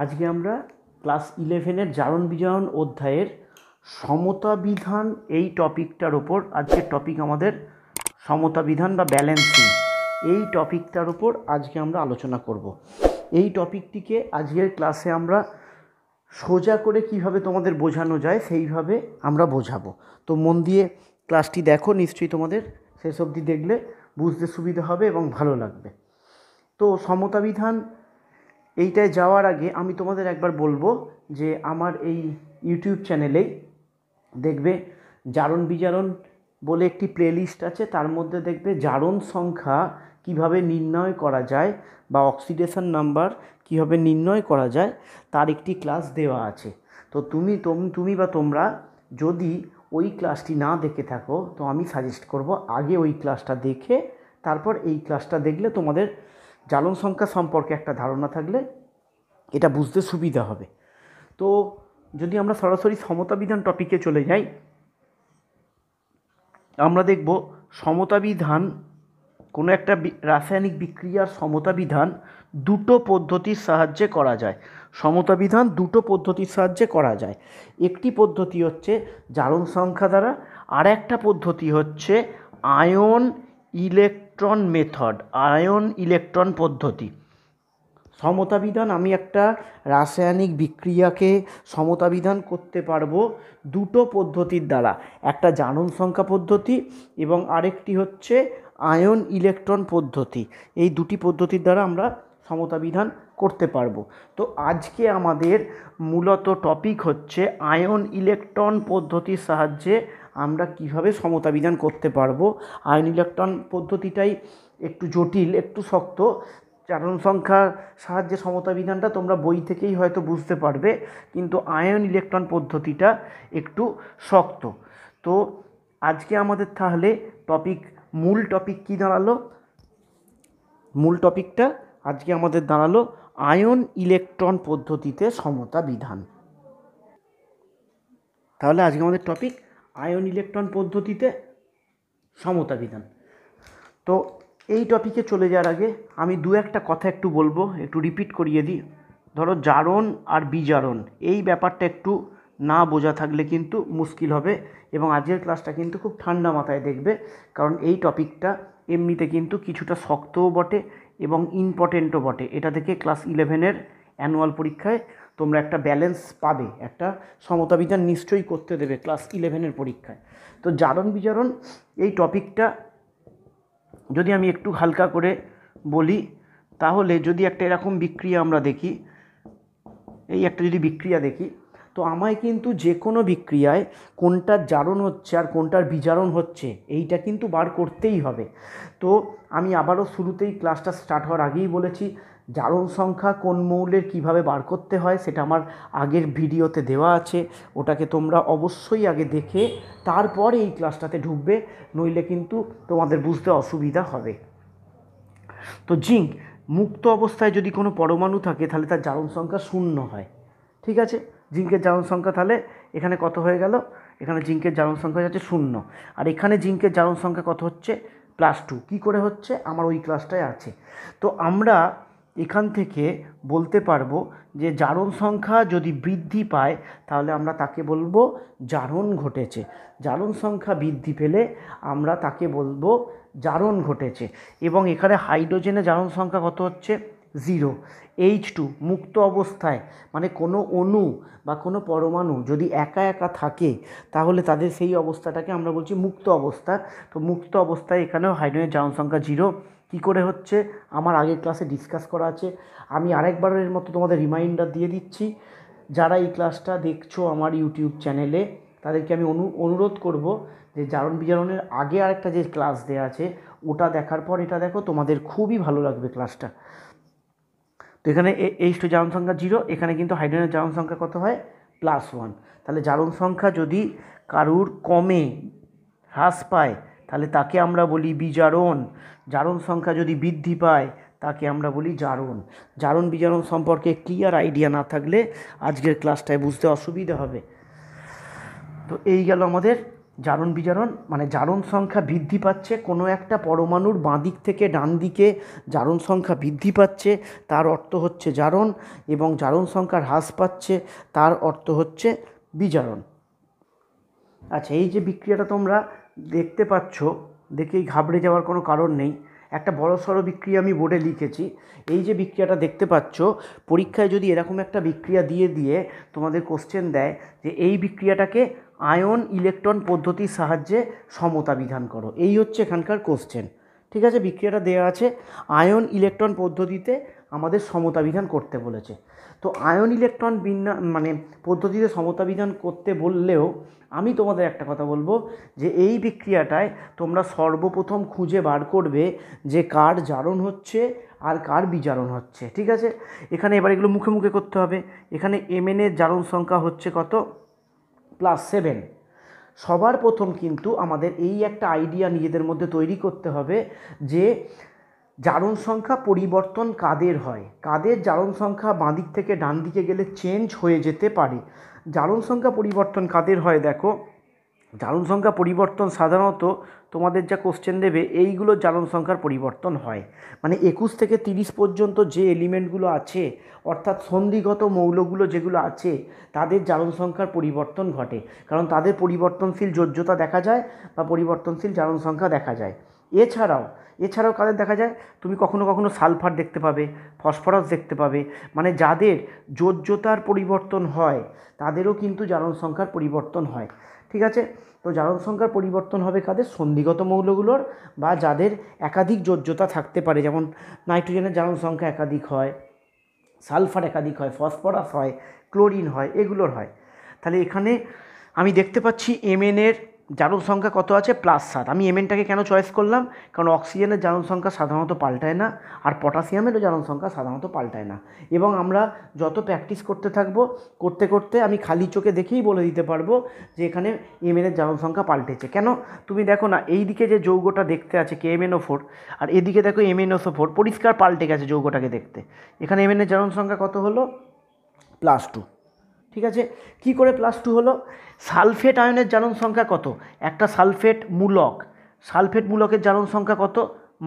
आज के आमरा क्लास 11 एर जारण बिजारण अध्यायेर समता विधान एई टपिकटार ओपर आज के टपिक आमादेर समता विधान बा बैलेंसिंग एई टपिकटार ओपर आज के आमरा आलोचना करब। एई टपिकटिके आजकेर क्लासे आमरा सोजा करे किभाबे तोमादेर बोझानो जाय सेइभाबे आमरा बोझाबो। तो मन दिये क्लासटी देखो, निश्चयई तोमादेर शेष अब्दि देखले बुझते सुविधा होबे एबं भालो लागबे। तो समता विधान এইটায় যাওয়ার আগে আমি তোমাদের একবার বলবো যে আমার এই ইউটিউব চ্যানেলে দেখবে জারণ বিজারণ বলে একটি প্লেলিস্ট আছে, তার মধ্যে দেখবে জারণ সংখ্যা কিভাবে নির্ণয় করা যায় বা অক্সিডেশন নাম্বার কিভাবে নির্ণয় করা যায় তার একটি ক্লাস দেওয়া আছে। তো তোমরা যদি ওই ক্লাসটি না দেখে থাকো তো আমি সাজেস্ট করব আগে ওই ক্লাসটা দেখে তারপর এই ক্লাসটা দেখলে তোমাদের জারণ সংখ্যা সম্পর্কে একটা ধারণা থাকলে এটা বুঝতে সুবিধা হবে। তো যদি আমরা সরাসরি সমতা বিধান টপিকে চলে যাই, আমরা দেখব সমতা বিধান কোনো একটা রাসায়নিক বিক্রিয়ার সমতা বিধান দুটো পদ্ধতির সাহায্যে করা যায়। সমতা বিধান দুটো পদ্ধতির সাহায্যে করা যায়। একটি পদ্ধতি হচ্ছে জারণ সংখ্যা দ্বারা, আর একটা পদ্ধতি হচ্ছে ion electron method, ion electron পদ্ধতি। সমতা বিধান আমি একটা রাসায়নিক বিক্রিয়াকে সমতা বিধান করতে পারবো দুটো পদ্ধতির দ্বারা, একটা জারণ সংখ্যা পদ্ধতি এবং আরেকটি হচ্ছে আয়ন ইলেকট্রন পদ্ধতি। এই দুটি পদ্ধতির দ্বারা আমরা সমতা বিধান করতে পারবো। তো আজকে আমাদের মূলত টপিক হচ্ছে আয়ন ইলেকট্রন পদ্ধতির সাহায্যে আমরা কিভাবে সমতা বিধান করতে পারবো। আয়ন ইলেকট্রন পদ্ধতিটাই একটু জটিল, একটু শক্ত। জারণ সংখ্যার সাহায্যে সমতা বিধানটা তোমরা বই থেকেই হয়তো বুঝতে পারবে, কিন্তু আয়ন ইলেকট্রন পদ্ধতিটা একটু শক্ত। তো আজকে আমাদের তাহলে মূল টপিক কী দাঁড়ালো? মূল টপিকটা আজকে আমাদের দাঁড়ালো আয়ন ইলেকট্রন পদ্ধতিতে সমতা বিধান। তাহলে আজকে আমাদের টপিক আয়ন ইলেকট্রন পদ্ধতিতে সমতা বিধান। তো এই টপিকে চলে যাওয়ার আগে আমি দু একটা কথা একটু বলবো, একটু রিপিট করিয়ে দিই। ধরো জারণ আর বিজারণ, এই ব্যাপারটা একটু না বোঝা থাকলে কিন্তু মুশকিল হবে এবং আজকের ক্লাসটা কিন্তু খুব ঠান্ডা মাথায় দেখবে, কারণ এই টপিকটা এমনিতে কিন্তু কিছুটা শক্তও বটে এবং ইম্পর্টেন্টও বটে। এটা থেকে ক্লাস 11 এর অ্যানুয়াল পরীক্ষায় তোমরা একটা ব্যালেন্স পাবে, একটা সমতা বিধান নিশ্চয়ই করতে দেবে ক্লাস 11 এর পরীক্ষায়। তো জারণ বিজারণ এই টপিকটা যদি আমি একটু হালকা করে বলি, তাহলে যদি একটা এরকম বিক্রিয়া আমরা দেখি, এই একটা যদি বিক্রিয়া দেখি, তো আমায় কিন্তু যে কোনো বিক্রিয়ায় কোনটার জারণ হচ্ছে আর কোনটার বিজারণ হচ্ছে এইটা কিন্তু বার করতেই হবে। তো আমি আবারও শুরুতেই ক্লাসটা স্টার্ট হওয়ার আগেই বলেছি জারণ সংখ্যা কোন মৌলের কিভাবে বার করতে হয় সেটা আমার আগের ভিডিওতে দেওয়া আছে, ওটাকে তোমরা অবশ্যই আগে দেখে তারপরে এই ক্লাসটাতে ঢুকবে, নইলে কিন্তু তোমাদের বুঝতে অসুবিধা হবে। তো জিঙ্ক মুক্ত অবস্থায় যদি কোনো পরমাণু থাকে তাহলে তার জারণ সংখ্যা 0 হয়, ঠিক আছে? জিঙ্কের জারণ সংখ্যা তাহলে এখানে কত হয়ে গেল? এখানে জিঙ্কের জারণ সংখ্যা হচ্ছে 0, আর এখানে জিঙ্কের জারণ সংখ্যা কত হচ্ছে? +2। কী করে হচ্ছে? আমার ওই ক্লাসটায় আছে। তো আমরা এখান থেকে বলতে পারবো যে জারণ সংখ্যা যদি বৃদ্ধি পায় তাহলে আমরা তাকে বলবো জারণ ঘটেছে, জারণ সংখ্যা বৃদ্ধি পেলে আমরা তাকে বলবো জারণ ঘটেছে। এবং এখানে হাইড্রোজেনে জারণ সংখ্যা কত হচ্ছে? 0। H2 মুক্ত অবস্থায় মানে কোনো অণু বা কোনো পরমাণু যদি একা একা থাকে তাহলে তাদের সেই অবস্থাটাকে আমরা বলছি মুক্ত অবস্থা। তো মুক্ত অবস্থায় এখানেও হাইড্রোজেনের জারণ সংখ্যা 0। কী করে হচ্ছে? আমার আগের ক্লাসে ডিসকাস করা আছে। আমি আরেকবারের মতো তোমাদের রিমাইন্ডার দিয়ে দিচ্ছি, যারা এই ক্লাসটা দেখছো আমার ইউটিউব চ্যানেলে তাদেরকে আমি অনুরোধ করব যে জারণ বিজারণের আগে আরেকটা যে ক্লাস দেওয়া আছে ওটা দেখার পর এটা দেখো, তোমাদের খুবই ভালো লাগবে ক্লাসটা। তো এখানে H2 জারণ সংখ্যা 0, এখানে কিন্তু হাইড্রোজেনের জারণ সংখ্যা কত হয়? +1। তাহলে জারণ সংখ্যা যদি কারুর কমে, হ্রাস পায় তাহলে তাকে আমরা বলি বিজারণ, জারণ সংখ্যা যদি বৃদ্ধি পায় তাকে আমরা বলি জারণ। জারণ বিজারণ সম্পর্কে ক্লিয়ার আইডিয়া না থাকলে আজকের ক্লাসটায় বুঝতে অসুবিধা হবে। তো এই গেল আমাদের जारण बिजारण माने जारण संख्या बृद्धि पाচ্ছে কোনো একটা পরমাণুর বাঁ দিক থেকে ডান দিকে জারণ সংখ্যা বৃদ্ধি পাচ্ছে তার অর্থ হচ্ছে জারণ এবং জারণ সংখ্যা হ্রাস পাচ্ছে তার অর্থ হচ্ছে বিজারণ। আচ্ছা এই যে বিক্রিয়াটা তোমরা দেখতে পাচ্ছ দেখেই ঘাবড়ে যাওয়ার কোনো কারণ নেই, একটা বড়সড় বিক্রিয়া আমি বোর্ডে লিখেছি। এই যে বিক্রিয়াটা দেখতে পাচ্ছ পরীক্ষায় যদি এরকম একটা বিক্রিয়া দিয়ে দিয়ে তোমাদের কোশ্চেন দেয় যে এই বিক্রিয়াটাকে আয়ন ইলেকট্রন পদ্ধতির সাহায্যে সমতা বিধান করো, এই হচ্ছে এখানকার কোশ্চেন। ঠিক আছে বিক্রিয়াটা দেওয়া আছে আয়ন ইলেকট্রন পদ্ধতিতে আমাদের সমতা বিধান করতে বলেছে। তো আয়ন ইলেকট্রন মানে পদ্ধতিতে সমতা বিধান করতে বললেও আমি তোমাদের একটা কথা বলবো যে এই বিক্রিয়াটায় তোমরা সর্বপ্রথম খুঁজে বার করবে যে কার জারণ হচ্ছে আর কার বিজারণ হচ্ছে। ঠিক আছে এখানে এবার এগুলো মুখে মুখে করতে হবে। এখানে MN এর জারণ সংখ্যা হচ্ছে কত? +7। সবার প্রথম কিন্তু আমাদের এই একটা আইডিয়া নিজেদের মধ্যে তৈরি করতে হবে যে জারণ সংখ্যা পরিবর্তন কাদের হয়, কাদের জারণ সংখ্যা বাঁ দিক থেকে ডান দিকে গেলে চেঞ্জ হয়ে যেতে পারে। জারণ সংখ্যা পরিবর্তন কাদের হয় দেখো, জারণ সংখ্যা পরিবর্তন সাধারণত তোমাদের যা কোশ্চেন দেবে এইগুলো জারণ সংখ্যার পরিবর্তন হয়, মানে 21 থেকে 30 পর্যন্ত যে এলিমেন্টগুলো আছে অর্থাৎ সন্ধিগত মৌলগুলো যেগুলো আছে তাদের জারণ সংখ্যার পরিবর্তন ঘটে, কারণ তাদের পরিবর্তনশীল যোজ্যতা দেখা যায় বা পরিবর্তনশীল জারণ সংখ্যা দেখা যায়। এছাড়াও কাদের দেখা যায়, তুমি কখনো কখনো সালফার দেখতে পাবে, ফসফরাস দেখতে পাবে, মানে যাদের যোজ্যতার পরিবর্তন হয় তাদেরও কিন্তু জারণ সংখ্যার পরিবর্তন হয়। ঠিক আছে তো জারণ সংখ্যার পরিবর্তন হবে কাদের? সন্ধিগত মৌলগুলোর বা যাদের একাধিক যোজ্যতা থাকতে পারে, যেমন নাইট্রোজেনের জারণ সংখ্যা একাধিক হয়, সালফার একাধিক হয়, ফসফরাস হয়, ক্লোরিন হয়, এগুলোর হয়। তাহলে এখানে আমি দেখতে পাচ্ছি MN এর জারণ সংখ্যা কত আছে? +7। আমি MNটাকে কেন চয়েস করলাম? কারণ অক্সিজেনের জারণ সংখ্যা সাধারণত পাল্টায় না আর পটাশিয়ামেরও জারণ সংখ্যা সাধারণত পাল্টায় না, এবং আমরা যত প্র্যাকটিস করতে থাকবো করতে করতে আমি খালি চোখে দেখেই বলে দিতে পারবো যে এখানে MN এর জারণ সংখ্যা পাল্টেছে কেন। তুমি দেখো না এই দিকে যে যৌগটা দেখতে আছে KMnO4 আর এদিকে দেখো MnSO4, পরিষ্কার পাল্টে গেছে যৌগটাকে দেখতে। এখানে MN এর জারণ সংখ্যা কত হলো? +2। ঠিক আছে কি করে +2 হলো? সালফেট আয়নের জারণ সংখ্যা কত? একটা সালফেট মূলকের জারণ সংখ্যা কত?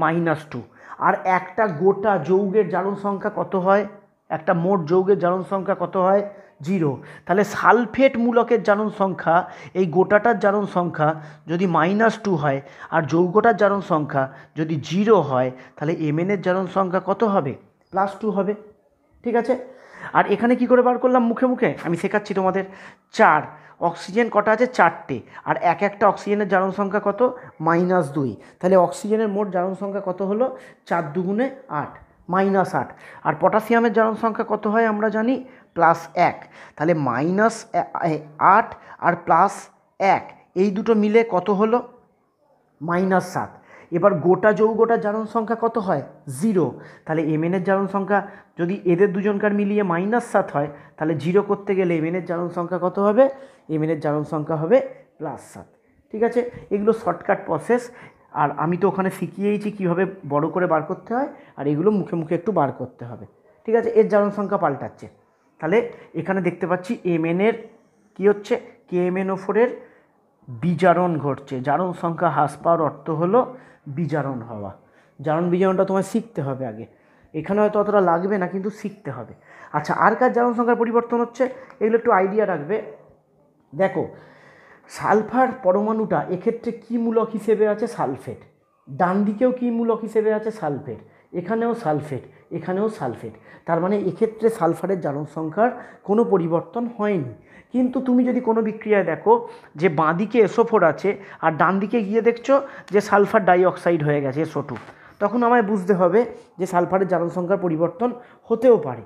-2। আর একটা গোটা যৌগের জারণ সংখ্যা কত হয়? একটা মোট যৌগের জারণ সংখ্যা কত হয়? 0। তাহলে সালফেট মূলকের জারণ সংখ্যা, এই গোটাটার জারণ সংখ্যা যদি -2 হয় আর যৌগটার জারণ সংখ্যা যদি 0 হয় তাহলে MN এর জারণ সংখ্যা কত হবে? +2 হবে। ঠিক আছে আর এখানে কি করে বার করলাম? মুখে মুখে আমি শেখাচ্ছি তোমাদের। 4 অক্সিজেন কটা আছে? 4টে। আর একটা অক্সিজেনের জারণ সংখ্যা কত? -2। তাহলে অক্সিজেনের মোট জারণ সংখ্যা কত হলো? 4 × 2 = 8, -8। আর পটাশিয়ামের জারণ সংখ্যা কত হয় আমরা জানি? +1। তাহলে -8 আর +1 এই দুটো মিলে কত হলো? -7। এবার গোটা যৌগটার জারণ সংখ্যা কত হয়? 0। তাহলে MN এর জারণ সংখ্যা যদি এদের দুজনকার মিলিয়ে -7 হয় তাহলে 0 করতে গেলে MN এর জারণ সংখ্যা কত হবে? MN এর জারণ সংখ্যা হবে +7। ঠিক আছে এগুলো শর্টকাট প্রসেস, আর আমি তো ওখানে শিখিয়েছি কীভাবে বড় করে বার করতে হয় আর এগুলো মুখে মুখে একটু বার করতে হবে। ঠিক আছে এর জারণ সংখ্যা পাল্টাচ্ছে। তাহলে এখানে দেখতে পাচ্ছি MN এর কী হচ্ছে? KMnO4 এর বিজারণ ঘটছে, জারণ সংখ্যা হ্রাস পাওয়ার অর্থ হলো বিজারণ হওয়া। জারণ বিজারণটা তোমায় শিখতে হবে আগে, এখানে হয়তো অতটা লাগবে না কিন্তু শিখতে হবে। আচ্ছা আর কার জারণ সংখ্যার পরিবর্তন হচ্ছে এগুলো একটু আইডিয়া রাখবে। দেখো সালফার পরমাণুটা এক্ষেত্রে কী মূলক হিসেবে আছে? সালফেট। ডান দিকেও কী মূলক হিসেবে আছে? সালফেট। এখানেও সালফেট, এখানেও সালফেট। তার মানে এক্ষেত্রে সালফারের জারণ সংখ্যার কোনো পরিবর্তন হয়নি। কিন্তু তুমি যদি কোনো বিক্রিয়ায় দেখো যে বাঁ দিকে SO4 আছে আর ডান দিকে গিয়ে দেখছো যে সালফার ডাইঅক্সাইড হয়ে গেছে SO2, তখন আমায় বুঝতে হবে যে সালফারের জারণ সংখ্যার পরিবর্তন হতেও পারে,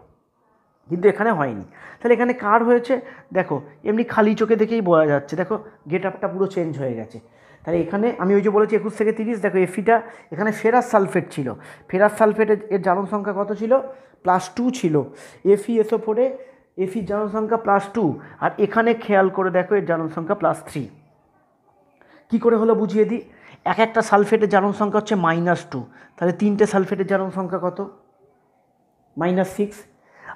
কিন্তু এখানে হয়নি। তাহলে এখানে কার হয়েছে? দেখো এমনি খালি চোখে দেখেই বোঝা যাচ্ছে, দেখো গেট আপটা পুরো চেঞ্জ হয়ে গেছে। তাহলে এখানে আমি ওই যে বলেছি 21 থেকে 30, দেখো Fe এখানে ফেরাস সালফেট ছিল, ফেরাস সালফেটের এর জারণ সংখ্যা কত ছিল? +2 ছিল। FeSO4 এ Fe জারণ সংখ্যা +2, আর এখানে খেয়াল করে দেখো এর জারণ সংখ্যা +3। কী করে হলো বুঝিয়ে দিই। একটা সালফেটের জারণ সংখ্যা হচ্ছে -2, তাহলে 3টে সালফেটের জারণ সংখ্যা কত? -6।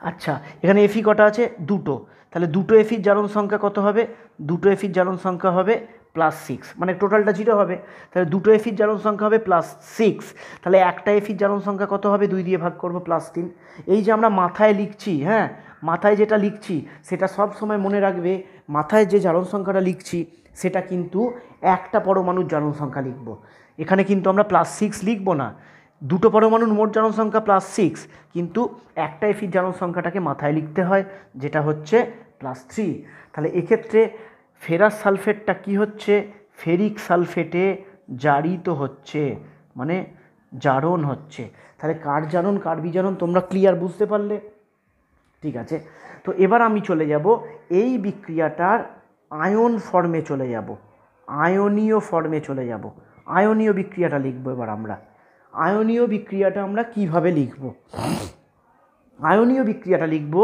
আচ্ছা এখানে Fe কটা আছে? 2টো, তাহলে 2টো Fe জারণ সংখ্যা কত হবে? 2টো Fe জারণ সংখ্যা হবে प्लस सिक्स मैं टोटाल जीरो है तो दुटो एफिर जालन संख्या है प्लस सिक्स तेल एक एफिर जालन संख्या कत है दुई दिए भाग करब प्लस तीन ये माथाय लिखी हाँ माथाय जेटा लिखी से सब समय मने रखे माथाय जे जालन संख्या लिखी से क्यों एक परमाणुर जालन संख्या लिखब एखे क्योंकि हमें प्लस सिक्स लिखब ना दुटो परमाणुर मोट जालन संख्या प्लस सिक्स किन्तु एक एफिर जालन संख्या माथाय लिखते हैं जेटा हे प्लस थ्री ताहले एक क्षेत्रे फेरास सालफेटटा कि होच्छे फेरिक सालफेटे जारित तो होच्छे माने जारण होच्छे ताहले कार जारण कार बिजारण तोमरा क्लियर बुझते पारले ठीक आछे। तो एबार आमी चले যাব এই বিক্রিয়াটার আয়ন ফর্মে চলে যাব আয়নীয় ফর্মে চলে যাব আয়নীয় বিক্রিয়াটা লিখব এবার আমরা আয়নীয় বিক্রিয়াটা আমরা কিভাবে লিখব আয়নীয় বিক্রিয়াটা লিখব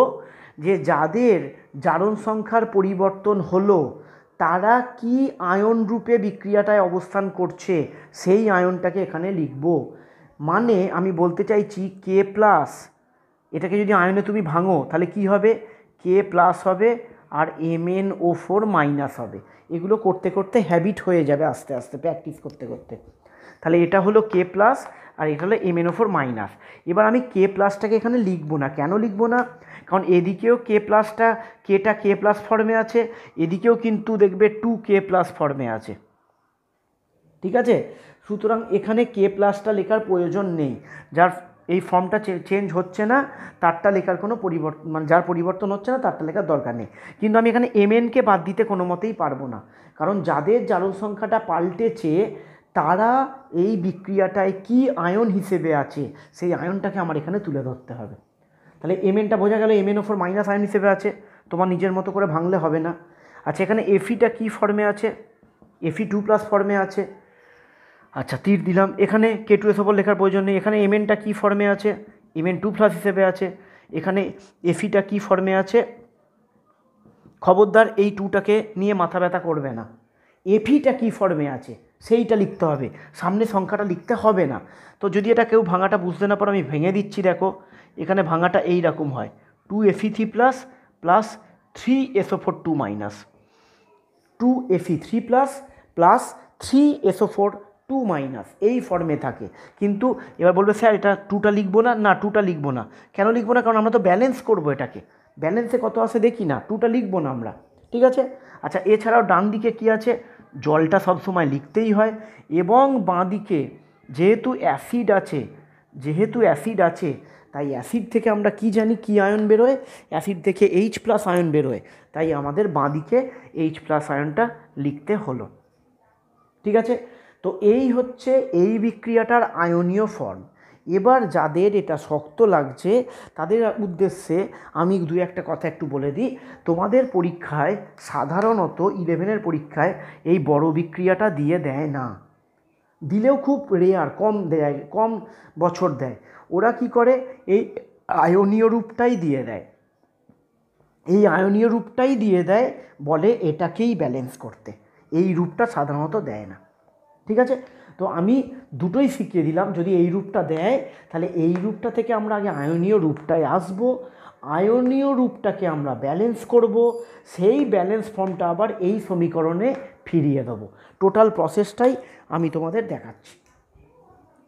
जे जादेर जारण संख्यार परिवर्तन हलो तारा कि आयन रूपे बिक्रियाटाय अवस्थान करछे सेई आयनटाके एखाने लिखबो माने आमी बोलते चाइछि के प्लस एटाके जोदि आयने तुमी भांगो ताहले कि होबे के प्लस होबे और M N O four minus होबे एगुलो करते करते हैबिट हो जाबे आस्ते आस्ते प्रैक्टिस करते करते ताहले एटा हलो के प्लस और ये हलो M N O four minus एबार आमी के प्लसटाके एखाने लिखबो ना केन लिखबो ना कारण एदिकेও के प्लसटा केटा के प्लस फर्मे आछे एदिकेও किन्तु देखबे टू के प्लस फर्मे आछे ठीक आछे। सूतरां एखाने के प्लसटा लेखार प्रयोजन नेই जार এই ফর্মটা চেঞ্জ হচ্ছে না তারটা লেখার কোনো পরিবর্তন মানে যার পরিবর্তন হচ্ছে না তারটা লেখার দরকার নেই কিন্তু আমি এখানে এম এন কে বাদ দিতে কোনো মতেই পারবো না কারণ যাদের জারণ সংখ্যাটা পাল্টেছে তারা এই বিক্রিয়াটায় কি আয়ন হিসেবে আছে সেই আয়নটাকে আমার এখানে তুলে ধরতে হবে তাহলে এম এনটা বোঝা গেল M N O four minus ion হিসেবে আছে তোমার নিজের মতো করে ভাঙলে হবে না। আচ্ছা এখানে এফিটা কি ফর্মে আছে এফি টু প্লাস ফর্মে আছে আচ্ছা তীর দিলাম এখানে কে টু এস ওপর লেখার প্রয়োজন নেই এখানে এম এনটা কী ফর্মে আছে এম এন টু প্লাস হিসেবে আছে এখানে এফিটা কী ফর্মে আছে খবরদার এই টুটাকে নিয়ে মাথা ব্যথা করবে না এফিটা কী ফর্মে আছে সেইটা লিখতে হবে সামনে সংখ্যাটা লিখতে হবে না। তো যদি এটা কেউ ভাঙাটা বুঝতে না পারো আমি ভেঙে দিচ্ছি দেখো এখানে ভাঙাটা এই রকম হয় two এফি three plus plus three S O four two minus two এফি three plus plus three S O four two minus এই ফর্মে থাকে কিন্তু এবার বলবে স্যার এটা টুটা লিখবো না না টুটা লিখবো না কেন লিখবো না কারণ আমরা তো ব্যালেন্স করবো এটাকে ব্যালেন্সে কত আছে দেখি না টুটা লিখবো না আমরা ঠিক আছে। আচ্ছা এছাড়াও ডান দিকে কী আছে জলটা সব সময় লিখতেই হয় এবং বাঁ দিকে যেহেতু অ্যাসিড আছে তাই অ্যাসিড থেকে আমরা কি জানি কি আয়ন বেরোয় অ্যাসিড থেকে এইচ প্লাস আয়ন বেরোয় তাই আমাদের বাঁ দিকে এইচ প্লাস আয়নটা লিখতে হলো ঠিক আছে। তো এই হচ্ছে এই বিক্রিয়াটার আয়নীয় ফর্ম। এবার যাদের এটা শক্ত লাগছে তাদের উদ্দেশ্যে আমি দুই একটা কথা একটু বলে দিই তোমাদের পরীক্ষায় সাধারণত 11-এর পরীক্ষায় এই বড় বিক্রিয়াটা দিয়ে দেয় না দিলেও খুব রেয়ার কম দেয় কম বছর দেয় ওরা কি করে এই আয়নীয় রূপটাই দিয়ে দেয় বলে এটাকেই ব্যালেন্স করতে এই রূপটা সাধারণত দেয় না ঠিক আছে। তো আমি দুটোই শিখিয়ে দিলাম যদি এই রূপটা দেয় তাহলে এই রূপটা থেকে আমরা আগে আয়নীয় রূপটায় আসব আয়নীয় রূপটাকে আমরা ব্যালেন্স করব সেই ব্যালেন্স ফর্মটা আবার এই সমীকরণে ফিরিয়ে দেবো টোটাল প্রসেসটাই আমি তোমাদের দেখাচ্ছি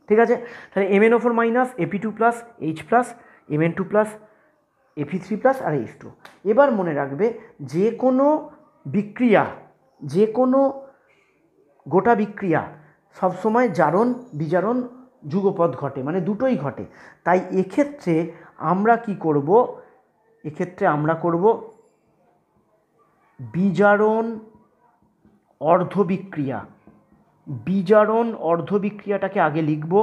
ঠিক আছে। তাহলে M N O four minus AP two plus H plus M N two plus AP three plus আর এইচ টু। এবার মনে রাখবে যে কোনো গোটা বিক্রিয়া সব সময় জারণ বিজারণ যুগপৎ ঘটে মানে দুটোই ঘটে তাই এক্ষেত্রে আমরা কি করব বিজারণ অর্ধবিক্রিয়াটাকে আগে লিখব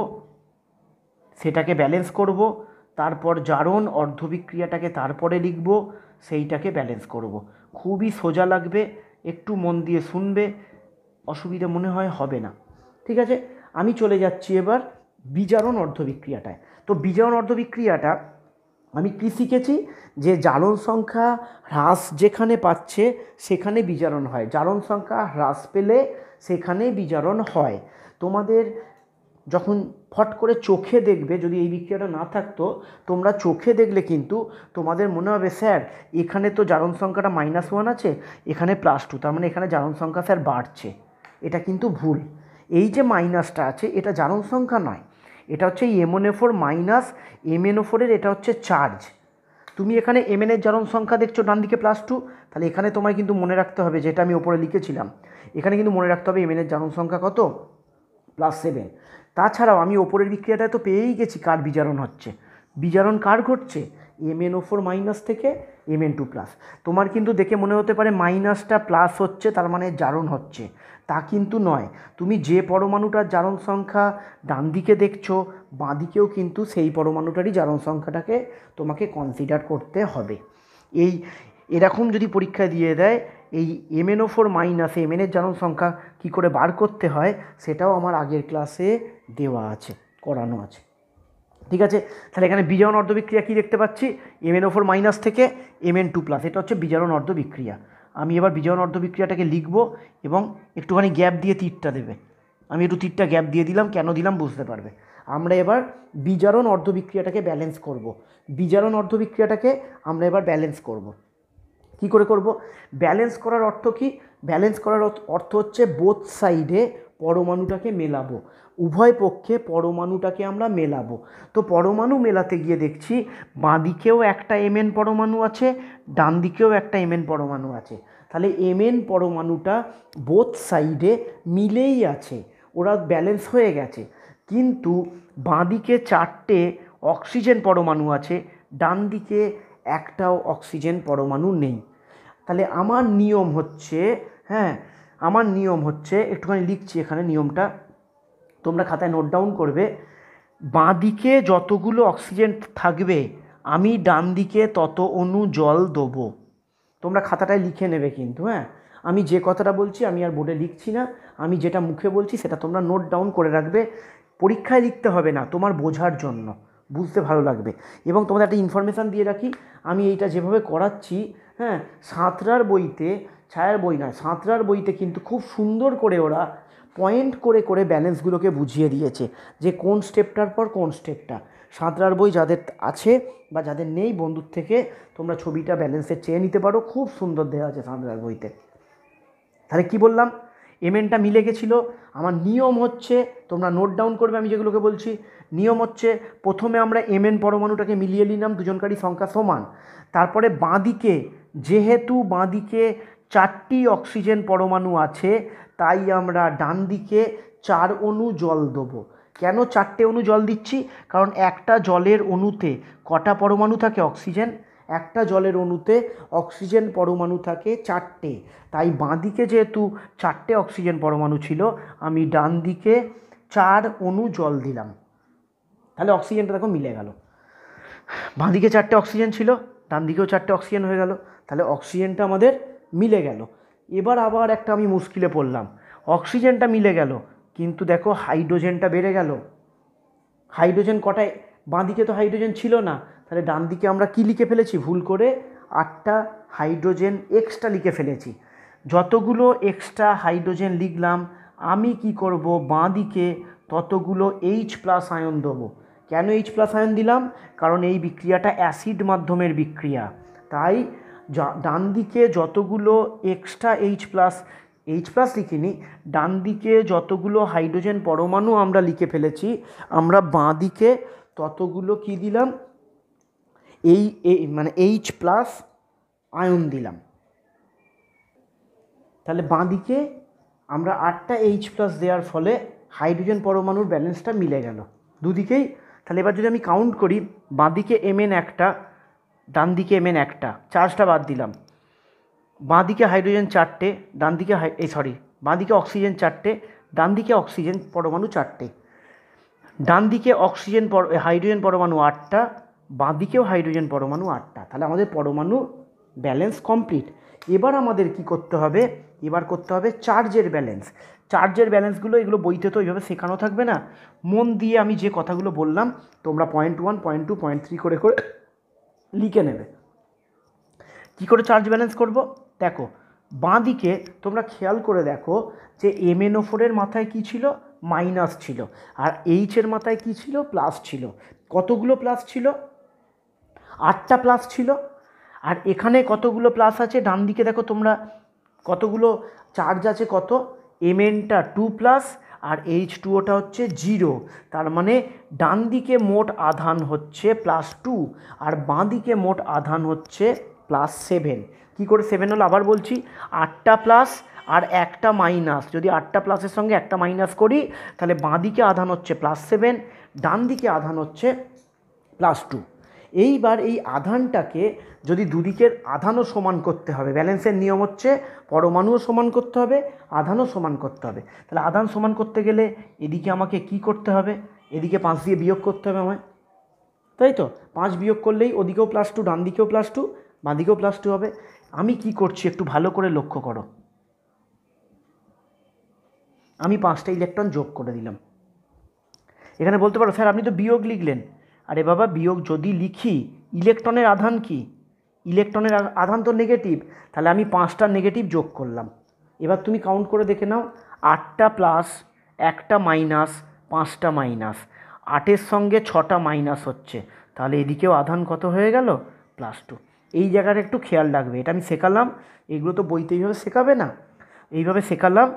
সেটাকে ব্যালেন্স করব তারপর জারণ অর্ধবিক্রিয়াটাকে তারপরে লিখব সেইটাকে ব্যালেন্স করব। খুবই সোজা লাগবে একটু মন দিয়ে শুনবে অসুবিধা মনে হয় হবে না ঠিক আছে। আমি চলে যাচ্ছি এবার বিজারণ অর্ধবিক্রিয়াটায়। তো বিজারণ অর্ধবিক্রিয়াটা আমি কি শিখেছি যে জারণ সংখ্যা হ্রাস যেখানে পাচ্ছে সেখানে বিজারণ হয় জারণ সংখ্যা হ্রাস পেলে সেখানে বিজারণ হয়। তোমাদের যখন ফট করে চোখে দেখবে যদি এই বিক্রিয়াটা না থাকতো তোমরা চোখে দেখলে কিন্তু তোমাদের মনে হবে স্যার এখানে তো জারণ সংখ্যাটা মাইনাস ওয়ান আছে এখানে প্লাস টু তার মানে এখানে জারণ সংখ্যা স্যার বাড়ছে এটা কিন্তু ভুল। এই যে মাইনাসটা আছে এটা জারণ সংখ্যা নয়, এটা হচ্ছে MnO4 মাইনাস MnO4 এর এটা হচ্ছে চার্জ। তুমি এখানে Mn এর জারণ সংখ্যা দেখছো ডান দিকে +2, তাহলে এখানে তোমার কিন্তু মনে রাখতে হবে যেটা আমি উপরে লিখেছিলাম, এখানে কিন্তু মনে রাখতে হবে Mn এর জারণ সংখ্যা কত +7। তাছাড়াও আমি ওপরের বিক্রিয়াটা তো পেয়েই গেছি কার বিজারণ হচ্ছে, বিজারণ কার ঘটছে MnO4 মাইনাস থেকে Mn2 প্লাস। তোমার কিন্তু দেখে মনে হতে পারে মাইনাসটা প্লাস হচ্ছে তার মানে জারণ হচ্ছে, তা কিন্তু নয়। তুমি যে পরমাণুটার জারণ সংখ্যা ডান দিকে দেখছো বাঁ দিকেও কিন্তু সেই পরমাণুটারই জারণ সংখ্যাটাকে তোমাকে কনসিডার করতে হবে। এই এরকম যদি পরীক্ষা দিয়ে দেয় এই MnO4 মাইনাস Mn এর জারণ সংখ্যা কী করে বার করতে হয় সেটাও আমার আগের ক্লাসে দেওয়া আছে, করানো আছে, ঠিক আছে। তাহলে এখানে বিজারণ অর্ধবিক্রিয়া কী দেখতে পাচ্ছি MnO4 মাইনাস থেকে Mn2 প্লাস, এটা হচ্ছে বিজারণ অর্ধবিক্রিয়া। আমি এবার বিজারণ অর্ধবিক্রিয়াটাকে লিখব এবং একটুখানি গ্যাপ দিয়ে তীরটা দেবে, আমি একটু তীরটা গ্যাপ দিয়ে দিলাম, কেন দিলাম বুঝতে পারবে। আমরা এবার বিজারণ অর্ধবিক্রিয়াটাকে ব্যালেন্স করব, বিজারণ অর্ধবিক্রিয়াটাকে আমরা এবার ব্যালেন্স করব। কি করে করব? ব্যালেন্স করার অর্থ কি? ব্যালেন্স করার অর্থ হচ্ছে বোথ সাইডে পরমাণুটাকে মেলাবো, উভয় পক্ষে পরমাণুটাকে আমরা মেলাবো। তো পরমাণু মেলাতে গিয়ে দেখছি বাঁ দিকেও একটা Mn পরমাণু আছে, ডান দিকেও একটা Mn পরমাণু আছে, তাহলে Mn পরমাণুটা বোথ সাইডে মিলেই আছে, ওরা ব্যালেন্স হয়ে গেছে। কিন্তু বাঁ দিকে 4টে অক্সিজেন পরমাণু আছে, ডান দিকে একটাও অক্সিজেন পরমাণু নেই। তাহলে আমার নিয়ম হচ্ছে, হ্যাঁ আমার নিয়ম হচ্ছে, একটুখানি লিখছি এখানে নিয়মটা, তোমরা খাতায় নোট ডাউন করবে। বাঁ দিকে যতগুলো অক্সিজেন থাকবে আমি ডান দিকে তত অণু জল দেবো। তোমরা খাতাটায় লিখে নেবে কিন্তু, হ্যাঁ আমি যে কথাটা বলছি আমি আর বোর্ডে লিখছি না, আমি যেটা মুখে বলছি সেটা তোমরা নোট ডাউন করে রাখবে। পরীক্ষায় লিখতে হবে না, তোমার বোঝার জন্য, বুঝতে ভালো লাগবে। এবং তোমাদের একটা ইনফরমেশান দিয়ে রাখি, আমি এইটা যেভাবে করাচ্ছি, হ্যাঁ সাঁতরার বইতে, ছায়ার বই নয় সাঁতরার বইতে কিন্তু খুব সুন্দর করে ওরা পয়েন্ট করে করে ব্যালেন্সগুলোকে বুঝিয়ে দিয়েছে যে কোন স্টেপটার পর কোন স্টেপটা। সাঁতরার বই যাদের আছে বা যাদের নেই বন্ধুর থেকে তোমরা ছবিটা ব্যালেন্সে চেয়ে নিতে পারো, খুব সুন্দর দেওয়া আছে সাঁতরার বইতে। তাহলে কি বললাম? Mnটা মিলে গেছিলো। আমার নিয়ম হচ্ছে, তোমরা নোট ডাউন করবে আমি যেগুলোকে বলছি, নিয়ম হচ্ছে প্রথমে আমরা Mn পরমাণুটাকে মিলিয়ে নিলাম, দুজনকারী সংখ্যা সমান। তারপরে বাঁ দিকে, যেহেতু বাঁ দিকে 4টি অক্সিজেন পরমাণু আছে তাই আমরা ডান দিকে 4 অণু জল দেবো। কেন 4টে অণু জল দিচ্ছি? কারণ একটা জলের অণুতে কটা পরমাণু থাকে অক্সিজেন, একটা জলের অণুতে অক্সিজেন পরমাণু থাকে 4টে, তাই বাঁ দিকে যেহেতু 4টে অক্সিজেন পরমাণু ছিল আমি ডান দিকে 4 অণু জল দিলাম। তাহলে অক্সিজেনটা দেখো মিলে গেল, বাঁ দিকে 4টে অক্সিজেন ছিল ডান দিকেও 4টে অক্সিজেন হয়ে গেল, তাহলে অক্সিজেনটা আমাদের মিলে গেল। এবার আবার একটা আমি মুশকিলে পড়লাম, অক্সিজেনটা মিলে গেল কিন্তু দেখো হাইড্রোজেনটা বেড়ে গেল। হাইড্রোজেন কটায়? বাঁ দিকে তো হাইড্রোজেন ছিল না, তাহলে ডান দিকে আমরা কী লিখে ফেলেছি? ভুল করে 8টা হাইড্রোজেন এক্সট্রা লিখে ফেলেছি। যতগুলো এক্সট্রা হাইড্রোজেন লিখলাম আমি কি করব? বাঁ দিকে ততগুলো H+ আয়ন দেবো। কেন H+ আয়ন দিলাম? কারণ এই বিক্রিয়াটা অ্যাসিড মাধ্যমের বিক্রিয়া, তাই ডান দিকে যতগুলো এক্সট্রা H+ লিখিনি, ডান দিকে যতগুলো হাইড্রোজেন পরমাণু আমরা লিখে ফেলেছি আমরা বাঁ দিকে ততগুলো কি দিলাম? H+ আয়ন দিলাম। তাহলে বাঁ দিকে আমরা 8টা H+ দেওয়ার ফলে হাইড্রোজেন পরমাণুর ব্যালেন্সটা মিলে গেল দুদিকেই। তাহলে এবার যদি আমি কাউন্ট করি, বাঁ দিকে Mn একটা, ডান দিকে Mn একটা, চার্জটা বাদ দিলাম। বাঁ দিকে হাইড্রোজেন 4টে, ডান দিকে বাঁ দিকে অক্সিজেন 4টে, ডান দিকে অক্সিজেন পরমাণু 4টে, ডান দিকে হাইড্রোজেন পরমাণু 8টা, বাঁ দিকেও হাইড্রোজেন পরমাণু 8টা। তাহলে আমাদের পরমাণু ব্যালেন্স কমপ্লিট। এবার আমাদের কি করতে হবে? এবার করতে হবে চার্জের ব্যালেন্স। চার্জের ব্যালেন্সগুলো, এগুলো বইতে তো এইভাবে শেখানো থাকবে না, মন দিয়ে আমি যে কথাগুলো বললাম তোমরা পয়েন্ট 1, পয়েন্ট 2, পয়েন্ট 3 করে করে লিখে নেবে। কী করে চার্জ ব্যালেন্স করব? দেখো বাঁ দিকে তোমরা খেয়াল করে দেখো যে MnO4 এর মাথায় কি ছিল? মাইনাস ছিল। আর H এর মাথায় কি ছিল? প্লাস ছিল। কতগুলো প্লাস ছিল? 8টা প্লাস ছিল। আর এখানে কতগুলো প্লাস আছে? ডান দিকে দেখো তোমরা কতগুলো চার্জ আছে, কত एमएनटा टू प्लस और एच टूओटा होच्छे जीरो तार माने डान दिके मोट आधान होच्छे प्लस टू और बाँ दिके मोट आधान होच्छे प्लस सेभेन कि करे सेभेन हलो आबार बोलछी आठटा प्लस और एकटा माइनस यदि आठटा प्लसर संगे एकटा माइनस करी ताहले बाँ दिके आधान होच्छे प्लस सेभेन डान दिके आधान होच्छे प्लस टू। এইবার এই আধানটাকে যদি দুদিকের আধানও সমান করতে হবে ব্যালেন্সের নিয়ম হচ্ছে পরমাণুও সমান করতে হবে আধানও সমান করতে হবে তাহলে আধান সমান করতে গেলে এদিকে আমাকে কি করতে হবে এদিকে 5 দিয়ে বিয়োগ করতে হবে আমায় তাই তো 5 বিয়োগ করলেই ওদিকেও প্লাস 2 ডান দিকেও প্লাস 2 বাঁ দিকেও প্লাস 2 হবে। আমি কি করছি একটু ভালো করে লক্ষ্য করো আমি 5টা ইলেকট্রন যোগ করে দিলাম এখানে বলতে পারো স্যার আপনি তো বিয়োগ লিখলেন अरे बाबा वियोग जदि लिखी इलेक्ट्रॉनेर आधान कि इलेक्ट्रॉनेर आधान तो नेगेटिव ताहले आमी पाँचटा नेगेटिव जोग करलाम एबार तुमी काउंट करे देखे नाओ आठटा प्लस एकटा माइनस पाँचटा माइनस आठेर संगे छटा माइनस होच्छे ताहले एदिकेओ आधान कत हये गेलो प्लस टू। एई जायगाटा एकटू खेयाल राखबे एटा आमी शेखालाम एगुलो तो बोइते एइभाबे शेखाबे ना এইভাবে শেখালাম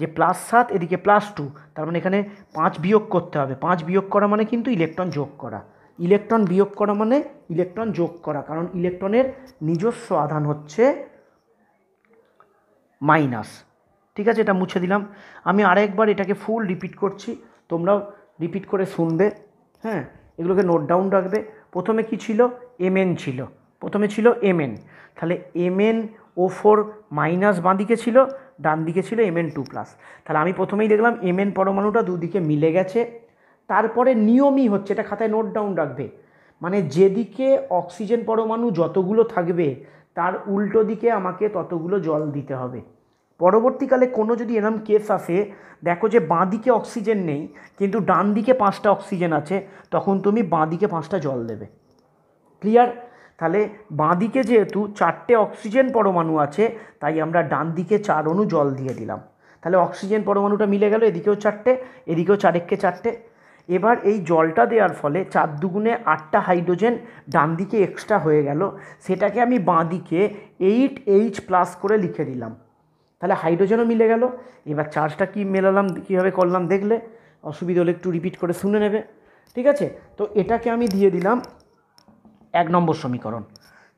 যে প্লাস সাত এদিকে প্লাস টু তার মানে এখানে পাঁচ বিয়োগ করতে হবে পাঁচ বিয়োগ করা মানে কিন্তু ইলেকট্রন যোগ করা ইলেকট্রন বিয়োগ করা মানে ইলেকট্রন যোগ করা কারণ ইলেকট্রনের নিজস্ব আধান হচ্ছে মাইনাস। ঠিক আছে এটা মুছে দিলাম আমি আরেকবার এটাকে ফুল রিপিট করছি তোমরাও রিপিট করে শুনবে হ্যাঁ এগুলোকে নোট ডাউন রাখবে। প্রথমে কি ছিল এমএন ছিল প্রথমে ছিল এমএন তাহলে এমএন O4 মাইনাস বাঁ দিকে ছিল ডান দিকে ছিল MN2 প্লাস তাহলে আমি প্রথমেই দেখলাম MN পরমাণুটা দুদিকে মিলে গেছে। তারপরে নিয়মই হচ্ছে এটা খাতায় নোট ডাউন রাখবে মানে যেদিকে অক্সিজেন পরমাণু যতগুলো থাকবে তার উল্টো দিকে আমাকে ততগুলো জল দিতে হবে। পরবর্তীকালে কোনো যদি এরকম কেস আসে দেখো যে বাঁ দিকে অক্সিজেন নেই কিন্তু ডান দিকে 5টা অক্সিজেন আছে তখন তুমি বাঁ দিকে 5টা জল দেবে ক্লিয়ার। তাহলে বাঁ দিকে যেহেতু 4টে অক্সিজেন পরমাণু আছে তাই আমরা ডান দিকে 4 অণু জল দিয়ে দিলাম তাহলে অক্সিজেন পরমাণুটা মিলে গেল এদিকেও 4টে এদিকেও 4 × 4। এবার এই জলটা দেওয়ার ফলে 4 × 2 = 8টা হাইড্রোজেন ডান দিকে এক্সট্রা হয়ে গেল সেটাকে আমি বাঁ দিকে 8H+ করে লিখে দিলাম তাহলে হাইড্রোজেনও মিলে গেল। এবার চার্জটা কি মেলালাম কিভাবে করলাম দেখলে অসুবিধা হলে একটু রিপিট করে শুনে নেবে ঠিক আছে। তো এটাকে আমি দিয়ে দিলাম 1 নম্বর समीकरण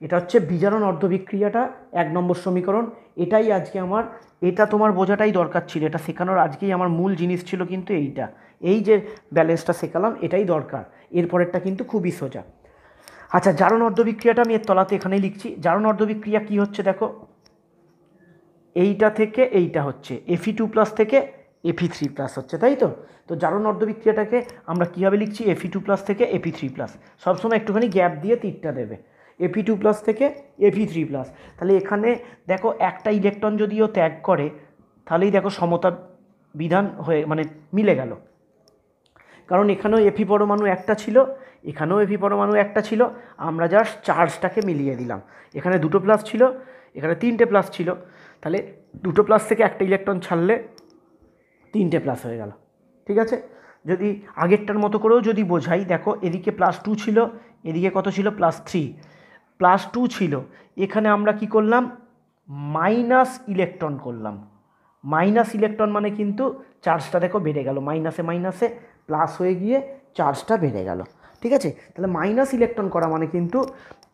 এটা হচ্ছে বিজারণ অর্ধবিক্রিয়াটা 1 নম্বর समीकरण এটাই আজকে আমার এটা তোমার বোঝাটাই দরকার ছিল এটা শেখানোর আজকেই আমার মূল জিনিস ছিল কিন্তু এইটা এই যে ব্যালেন্সটা শেখালাম এটাই দরকার এরপরেরটা কিন্তু খুবই সোজা। আচ্ছা জারণ অর্ধবিক্রিয়াটা আমি এর তলাতে এখানেই লিখছি জারণ অর্ধবিক্রিয়া কি হচ্ছে দেখো এইটা থেকে এইটা হচ্ছে Fe2+ থেকে Fe3+ হচ্ছে তাই তো তো জারণ অর্ধবিক্রিয়াটাকে আমরা কিভাবে লিখছি Fe2+ থেকে Fe3+ সবসময় একটুখানি গ্যাপ দিয়ে তীরটা দেবে Fe2+ থেকে Fe3+ তাহলে এখানে দেখো একটা ইলেকট্রন যদিও ত্যাগ করে তাহলেই দেখো সমতা বিধান হয়ে মানে মিলে গেল কারণ এখানেও Fe পরমাণু একটা ছিল এখানেও Fe পরমাণু একটা ছিল আমরা জাস্ট চার্জটাকে মিলিয়ে দিলাম এখানে 2টো প্লাস ছিল এখানে 3টে প্লাস ছিল তাহলে 2টো প্লাস থেকে একটা ইলেকট্রন ছাড়লে 3টে প্লাস হয়ে গেল। ঠিক আছে যদি আগেরটার মতো করেও যদি বোঝাই দেখো এদিকে প্লাস টু ছিল এদিকে কত ছিল প্লাস থ্রি প্লাস টু ছিল এখানে আমরা কি করলাম মাইনাস ইলেকট্রন করলাম মাইনাস ইলেকট্রন মানে কিন্তু চার্জটা দেখো বেড়ে গেল মাইনাসে মাইনাসে প্লাস হয়ে গিয়ে চার্জটা বেড়ে গেল। ঠিক আছে তাহলে মাইনাস ইলেকট্রন করা মানে কিন্তু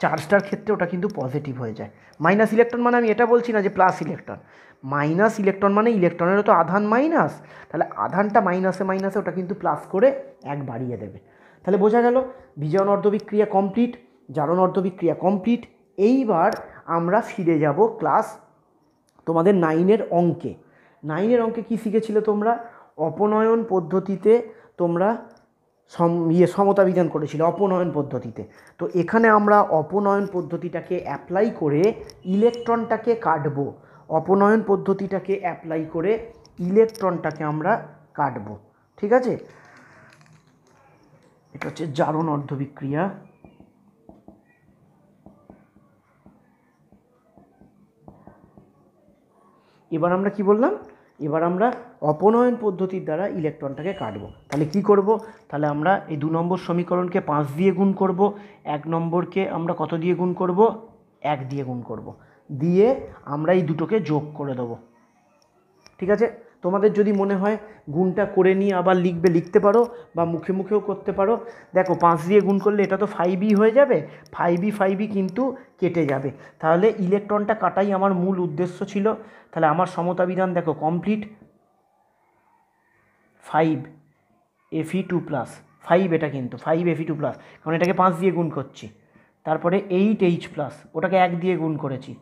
চার্জটার ক্ষেত্রে ওটা কিন্তু পজিটিভ হয়ে যায় মাইনাস ইলেকট্রন মানে আমি এটা বলছি না যে প্লাস ইলেকট্রন মাইনাস ইলেকট্রন মানে ইলেকট্রনেরও তো আধান মাইনাস তাহলে আধানটা মাইনাসে মাইনাসে ওটা কিন্তু প্লাস করে 1 বাড়িয়ে দেবে তাহলে বোঝা গেল বিজারণ অর্ধবিক্রিয়া কমপ্লিট জারণ অর্ধবিক্রিয়া কমপ্লিট। এইবার আমরা ফিরে যাব ক্লাস তোমাদের 9-এর অঙ্কে 9-এর অঙ্কে কী শিখেছিলে তোমরা অপনয়ন পদ্ধতিতে তোমরা সমতা বিধান করেছিল অপনয়ন পদ্ধতিতে তো এখানে আমরা অপনয়ন পদ্ধতিটাকে অ্যাপ্লাই করে ইলেকট্রনটাকে কাটব অপনয়ন পদ্ধতিটাকে অ্যাপ্লাই করে ইলেকট্রনটাকে আমরা কাটব। ঠিক আছে এটা হচ্ছে জারণ অর্ধবিক্রিয়া এবার আমরা কি বললাম এবার আমরা অপনয়ন পদ্ধতির দ্বারা ইলেকট্রনটাকে কাটব তাহলে কি করব তাহলে আমরা এই 2 নম্বর সমীকরণকে 5 দিয়ে গুণ করব 1 নম্বরকে আমরা কত দিয়ে গুণ করব 1 দিয়ে গুণ করব দিয়ে আমরা এই দুটোকে যোগ করে দেব। ঠিক আছে तुम्हारे जो मन है गुणटा कर नहीं आबार लिखबे लिखते पारो बा मुखे मुखेओ करते पारो। देखो 5 दिए गुण करले एटा तो 5i हो जाए 5i किन्तु केटे जाबे ताहले इलेक्ट्रॉनटा काटाई आमार मूल उद्देश्य छिलो। ताहले आमार समता विधान देखो कमप्लीट 5Fe2+ 5 एटा किन्तु 5Fe2+ कारण एटाके 5 दिए गुण करछि तारपरे 8H+ ओटाके 1 दिए गुण करेछि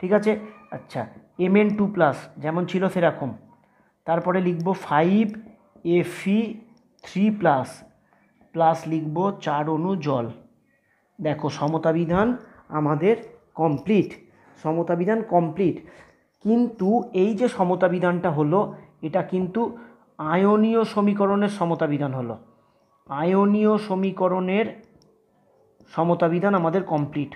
ठीक आछे। अच्छा Mn2+ जेमन छिलो सेरकम तारपरे लिखब 5Fe3+ प्लस लिखब 4 अणु जल। देखो समता विधान आमादेर कमप्लीट समता विधान कमप्लीट। किन्तु एई जे समता विधानटा हलो एटा किन्तु आयनीय समीकरणेर समता विधान हलो आयनीय समीकरणेर समता विधान आमादेर कमप्लीट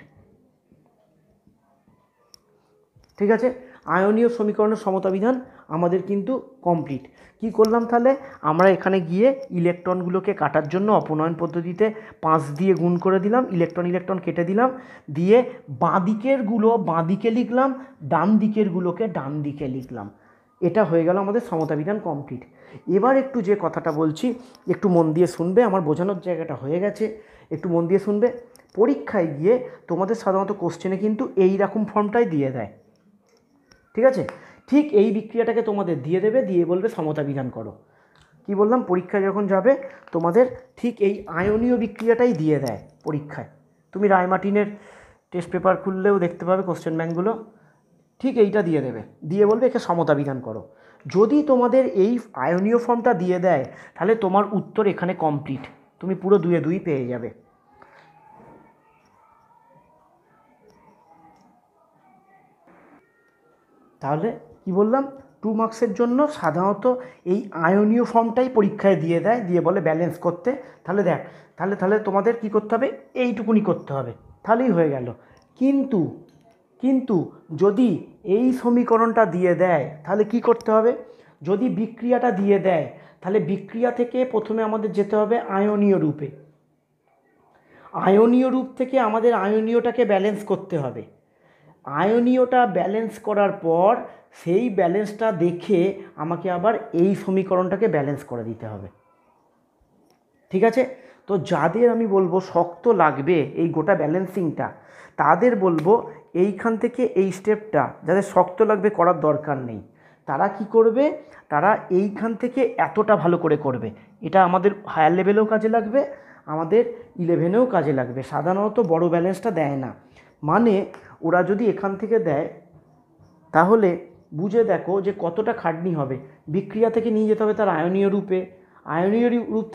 ठीक आछे। आयनीय समीकरणेर समता विधान आमादेर किन्तु कमप्लीट कि करलाम ताहले आमरा एखाने गिये इलेक्ट्रनगुलोके काटार जोन्नो अपनयन पद्धतिते 5 दिए गुण करे दिलाम इलेक्ट्रन इलेक्ट्रन केटे दिलाम दिये बाँ दिकेर गुलो बाँ दिके लिखलाम डान दिकेर गुलोके डान दिके लिखलाम। एटा हये गेल आमादेर समता विधान कमप्लीट। एबार एकटु जे कथाटा बोलछि एकटु मन दिये शुनबे आमार बोझानोर जायगाटा हये गेछे एकटु मन दिये शुनबे। परीक्षाय गिये तोमादेर साधारणत कोश्चेने किन्तु एई रकम फर्मटाई दिये देय ठीक आछे। ठीक यही बिक्रियाटाके तुम्हारे दिए देवे दिए बोलबे समता विधान करो कि बोललाम परीक्षा जखन जाबे तुम्हारे ठीक यही आयनीय बिक्रियाटाई दिए देय परीक्षाय। तुमी रायमार्टिनेर टेस्ट पेपर खुललेओ देखते पाबे कोश्चेन बैंकगुलो ठीक एइटा दिए देवे दिए बोलबे एके समता विधान करो। जदि तुम्हारे यही आयनीय फर्मटा दिए देय ताहले तोमार उत्तर एखाने कमप्लीट तुमी पुरो 2-2 पेये जाबे। ताहले कि बोललाम 2 मार्क्सेर जोन्नो साधारणत एई आयनीय फर्मटाई परीक्षाय दिए देय दिए बोले बैलेंस करते ताहले देख ताहले ताहले तोमादेर कि करते हबे एइटुकुनी करते हबे ताहलेई हये गेल। किन्तु किन्तु जदि एई समीकरणटा दिए देय ताहले कि करते हबे जदि बिक्रियाटा दिए देय ताहले बिक्रिया थेके प्रथमे आमादेर जेते हबे आयनीय रूप थेके आमादेर आयनीयटाके बैलेंस करते हबे। आयनीयटा बैलेंस करार पर सेई बैलेंसटा देखे आमाके आबार एई समीकरणटाके बैलेंस करे दिते हबे ठीक आछे। तो जादेर आमी बोलबो शक्त लागबे एई गोटा बैलेंसिंगटा तादेर बोलबो एइखान थेके एई स्टेपटा जादेर शक्त लागबे करार दरकार नेई तारा कि करबे तारा एइखान थेके एतटा भालो करे करबे। एटा आमादेर हायार लेभेलेও काजे लागबे आमादेर 11এও काजे लागबे। साधारणत बड़ो बैलेंसटा देय ना माने ओरा जदि एखान थेके देय ताहले बुझे देखो जो कतटा खाटनी होबे बिक्रिया थेके निये जेते होबे तार आयनीय रूप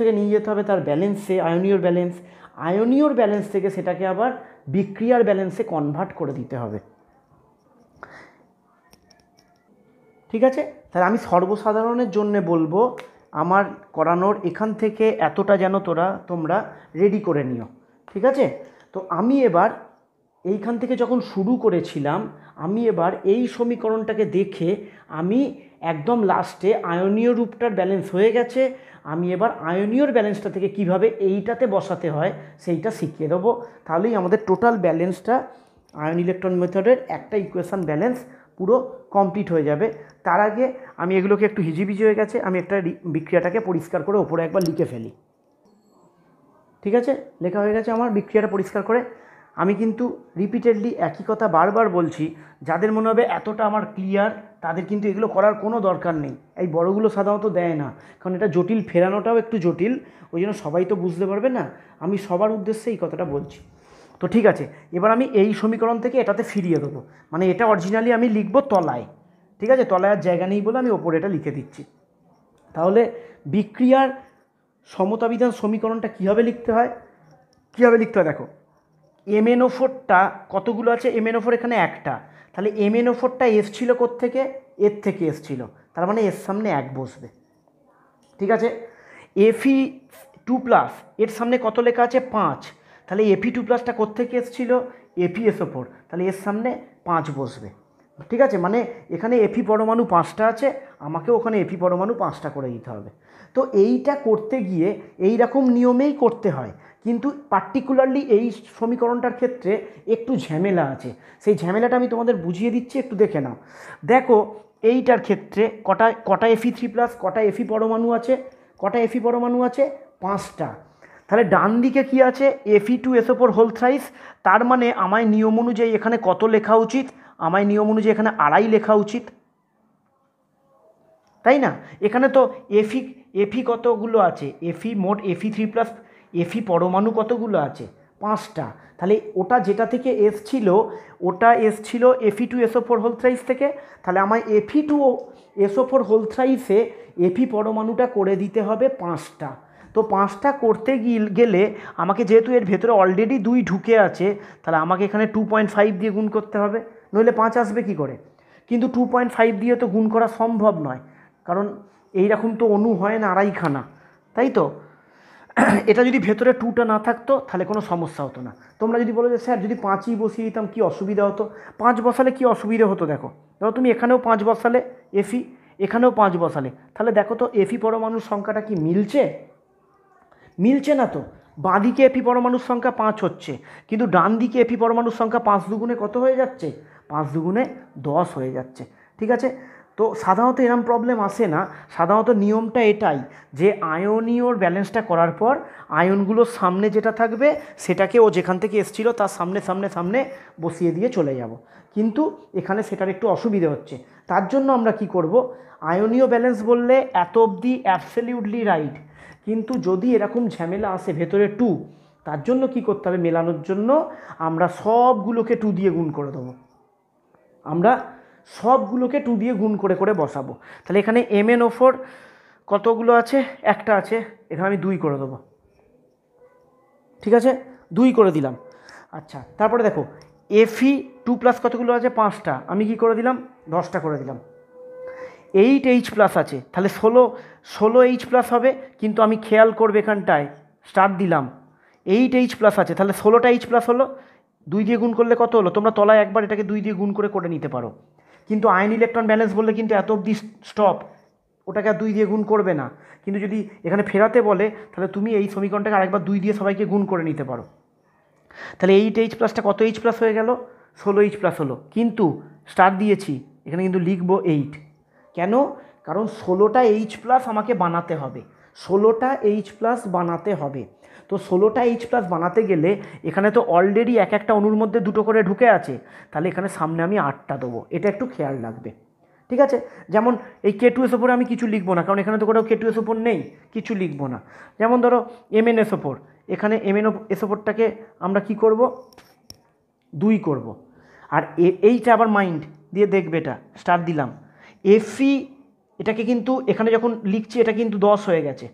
थेके निये जेते होबे तार बैलेंसे आयनीयर बैलेंस थेके सेटाके आबार बिक्रियार बैलेंसे कनभार्ट करे दिते होबे ठीक आछे। ताहले आमी सर्वसाधारणेर जोन्नो बोलबो आमार करानोर एखान थेके एतटा जेन तोरा तोमरा रेडी करे निओ ठीक आछे। तो आमी एबार एइखान थेके जखन शुरू करेछिलाम आमी एबार एई समीकरणटाके देखे आमी एकदम लास्टे आयनीय रूपटार बैलेंस हये गेछे आमी एबार आयनीयर बैलेंसटा थेके किभाबे एइटाते बसाते हय सेइटा शिखिये देबो। ताहलेई आमादेर टोटाल बैलेंसटा आयन इलेक्ट्रन मेथडेर एकटा इक्वेशन बैलेंस पुरो कमप्लीट हये जाबे। तार आगे आमी एगुलोके एकटु हिजिबिजी हये गेछे आमी एकटा बिक्रियाटाके परिष्कार करे ओपरे एकबार लिखे फेली ठीक आछे। लेखा हये गेछे आमार बिक्रियाटा परिष्कार करे आमी किन्तु रिपिटेडलि एक ही कथा बार बार बोलछी जादेर मने होबे एतटा आमार क्लियर तादेर किन्तु एगुलो करार कोनो दरकार नेई। एई बड़ोगुलो साधारणत देय ना कारण एटा जटिल फेरानोटाओ एकटु जटिल ओई जोन्नो सबाई तो बुझते पारबे ना आमी सबार उद्देश्ये एई कथाटा बोलछी। तो ठीक आछे एबार आमी एई समीकरण थेके एटाते फिरिये देब माने एटा अरिजिनाली आमी लिखब तलाय ठीक आछे तलाय आर जायगा नेई बोले आमी ओपरे एटा लिखे दिच्छि। ताहले बिक्रियार समता विधान समीकरणटा किभाबे लिखते हय देखो MnO4টা কতগুলো আছে MnO4 এখানে একটা তাহলে MnO4টা এস ছিল কোথা থেকে এর থেকে এস ছিল তার মানে এর সামনে 1 বসবে ঠিক আছে। Fe2+ এর সামনে কত লেখা আছে 5 তাহলে Fe2+টা কোথা থেকে এস ছিল FeSO4 তাহলে এর সামনে 5 বসবে ठीक है माने एखाने एफी परमाणु पाँचटा आछे आमाके ओखाने एफी परमाणु पाँचटा करे दिते होबे। तो एइटा करते गिये एई रकम नियमेई करते हय किन्तु पार्टिकुलारली एई समीकरणटार क्षेत्रे एकटू झमेला आछे। सेई झमेलाटा आमि तोमादेर बुझिये दिच्छि एकटू देखे नाओ। देखो एइटार क्षेत्रे कटा कटा एफी थ्री प्लस कटा एफी परमाणु आछे कटा एफी परमाणु आछे पाँचटा। ताहले डान दिके कि आछे Fe2SO4 होल थ्राइस तार माने आमाय नियम अनुयायी एखाने कत लेखा उचित आमाय नियम अनुयायी एखाने आड़ाई लेखा उचित ताई ना। एखाने तो Fe Fe कतगुलो आछे Fe मोट Fe3 प्लस Fe परमाणु कतगुलो आछे पाँचटा। ताहले ओटा जेटा थेके S छिलो Fe2SO4 होल थ्राइस थेके ताहले आमाय Fe2SO4 होल थ्राइसे Fe परमाणुटा करे दिते होबे पाँचटा। तो पाँचटा करते गेले आमाके जेहेतु एर भेतरे अलरेडी दुई ढुके आछे ताहले आमाके एखाने 2.5 दिए गुण करते हबे नइले 5 आसबे कि करे। किन्तु 2.5 दिए तो गुण करा सम्भव नय कारण एई रकम तो अणु हय ना आड़ाईखाना ताई तो एटा जदि भेतरे 2टा ना थाकतो ताहले कोनो समस्या हतो ना। तोमरा जदि बोलो जे स्यार जदि 5 ही बसिए दिताम कि असुविधा हतो 5 बसाले कि असुविधा हतो। देखो धरो तुमि एखानेओ 5 बसाले Fe एखानेओ 5 बसाले ताहले देखो तो Fe परमाणुर संख्याटा कि मिलছে मिलছে ना। तो बाँ दिके एफी परमाणुर संख्या 5 হচ্ছে কিন্তু ডান দিকে এফি পরমাণুর সংখ্যা 5 দুগুণে কত হয়ে যাচ্ছে 5 দুগুণে 10 হয়ে যাচ্ছে। ঠিক আছে তো সাধারণত এরকম প্রবলেম আসে না। সাধারণত নিয়মটা এটাই যে আয়নীয়র ব্যালেন্সটা করার পর আয়নগুলোর সামনে যেটা থাকবে সেটাকে ও যেখান থেকে এসেছিল তার সামনে সামনে সামনে বসিয়ে দিয়ে চলে যাব। কিন্তু এখানে সেটার একটু অসুবিধা হচ্ছে তার জন্য আমরা কি করব আয়নীয় ব্যালেন্স বললে এত অবধি অ্যাবসলিউটলি রাইট किन्तु जदि एरकम झमेला आसे भेतरे 2 तार जोन्नो कि करते हबे मेलानोर जोन्नो आमरा सबगुलोके 2 दिए गुण करे देब। आमरा सबगुलोके 2 दिए गुण करे करे बसाबो। ताहले एखाने MnO4 कतगुलो आछे एकटा आछे एखाने आमि 2 करे देब। ठीक आछे 2 करे दिलाम। अच्छा तारपरे देखो Fe2 प्लस कतगुलो आछे 5टा आमि कि करे दिलाम 10टा करे दिलाम। 8H प्लस आछे ताहले 16H प्लस हबे किन्तु आमी खेयाल करब एखानटाय स्टार दिलाम 8H प्लस आछे ताहले 16टा H प्लस हलो 2 दिए गुण करले कत हलो। तोमरा तलाय एकबार एटाके 2 दिए गुण करे करे निते पारो किन्तु आयन इलेक्ट्रन बैलेंस बोलले किन्तु एत अब्दि स्टप ओटाके 2 दिए गुण करबे ना। किन्तु जदि एखाने फेराते बोले ताहले तुमि एई समीकरणटाके आरेकबार 2 दिए सबाइके गुण करे निते पारो। ताहले 8H प्लसटा कत H प्लस हये गेल 16H प्लस हलो किन्तु स्टार दिएछि एखाने किन्तु लिखबो 8 क्यों कारण 16टा H प्लस आमाके बनाते हबे 16टा H प्लस बनाते हबे। तो 16टा H प्लस बनाते गेले एखाने तो अलरेडी एक एक अणुर मध्य दुटो करे ढुके आछे ताहले एखाने सामने आमी 8टा देबो एटा एकटू खेयाल राखबे। ठीक आछे जेमन एई K2SO4 आमी किछु लिखबो ना कारण एखाने तो कोथाओ K2SO4 नेई किछु लिखबो ना। जेमन धरो MnSO4 एखाने MnSO4टाके आमरा कि करब 2 करब आर एइटा आबार माइंड दिये देखबे एटा स्टार दिलाम Fe এটাকে কিন্তু এখানে যখন লিখছি এটা কিন্তু 10 হয়ে গেছে।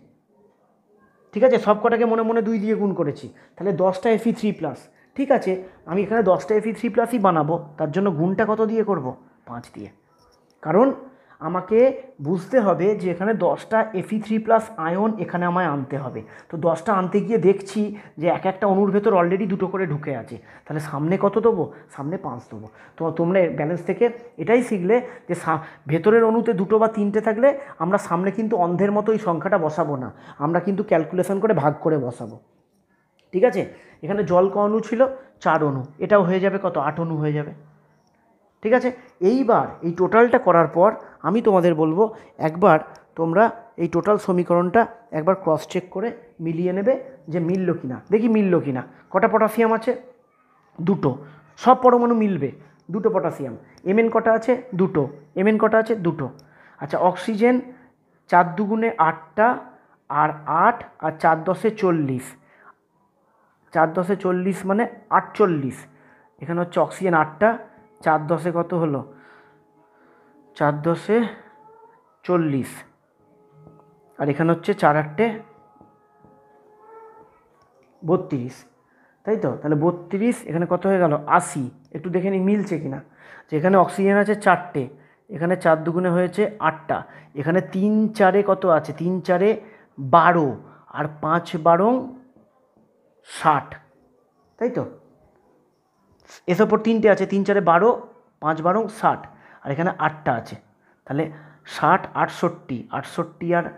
ঠিক আছে সবকটাকে মনে মনে 2 দিয়ে গুণ করেছি তাহলে 10টা Fe3 প্লাস। ঠিক আছে আমি এখানে 10টা Fe3 প্লাসই বানাবো তার জন্য গুণটা কত দিয়ে করব 5 দিয়ে কারণ আমাকে বুঝতে হবে যে এখানে 10টা Fe3 প্লাস আয়ন এখানে আমায় আনতে হবে। তো 10টা আনতে গিয়ে দেখছি যে এক একটা অণুর ভেতর অলরেডি দুটো করে ঢুকে আছে তাহলে সামনে কত দেবো সামনে 5 দেবো। তো তোমরা ব্যালেন্স থেকে এটাই শিখলে যে ভেতরের অণুতে দুটো বা তিনটে থাকলে আমরা সামনে কিন্তু অন্ধের মতো এই সংখ্যাটা বসাবো না আমরা কিন্তু ক্যালকুলেশন করে ভাগ করে বসাবো। ঠিক আছে এখানে জল ক অণু ছিল 4 অণু এটাও হয়ে যাবে কত 8 অণু হয়ে যাবে। ঠিক আছে এইবার এই টোটালটা করার পর আমি তোমাদের বলবো একবার তোমরা এই টোটাল সমীকরণটা একবার ক্রস চেক করে মিলিয়ে নেবে যে মিললো কিনা। দেখি মিললো কিনা কটা পটাশিয়াম আছে দুটো সব পরমাণু মিলবে দুটো পটাশিয়াম Mn কটা আছে দুটো Mn কটা আছে দুটো। আচ্ছা অক্সিজেন 4 দুগুণে 8টা আর 8 আর 4 দশে 40 4 দশে 40 মানে 48 এখানে হচ্ছে অক্সিজেন 8টা 4 দশে কত হলো 4 দশে 40 আর এখানে হচ্ছে 4 8টে 32 তাই তো তাহলে 32 এখানে কত হয়ে গেল 80। একটু দেখে নিই মিলছে কিনা যে এখানে অক্সিজেন আছে 4টে এখানে 4 দুগুণে হয়েছে 8টা এখানে 3 4-এ কত আছে 3 4-এ 12 আর 5 12 60 তাই তো এসব পর 3টে আছে 3 4-এ 12 पाँच बारो षाट और एखे आठटा आछे षाट आठषट्टी आठषट्टी और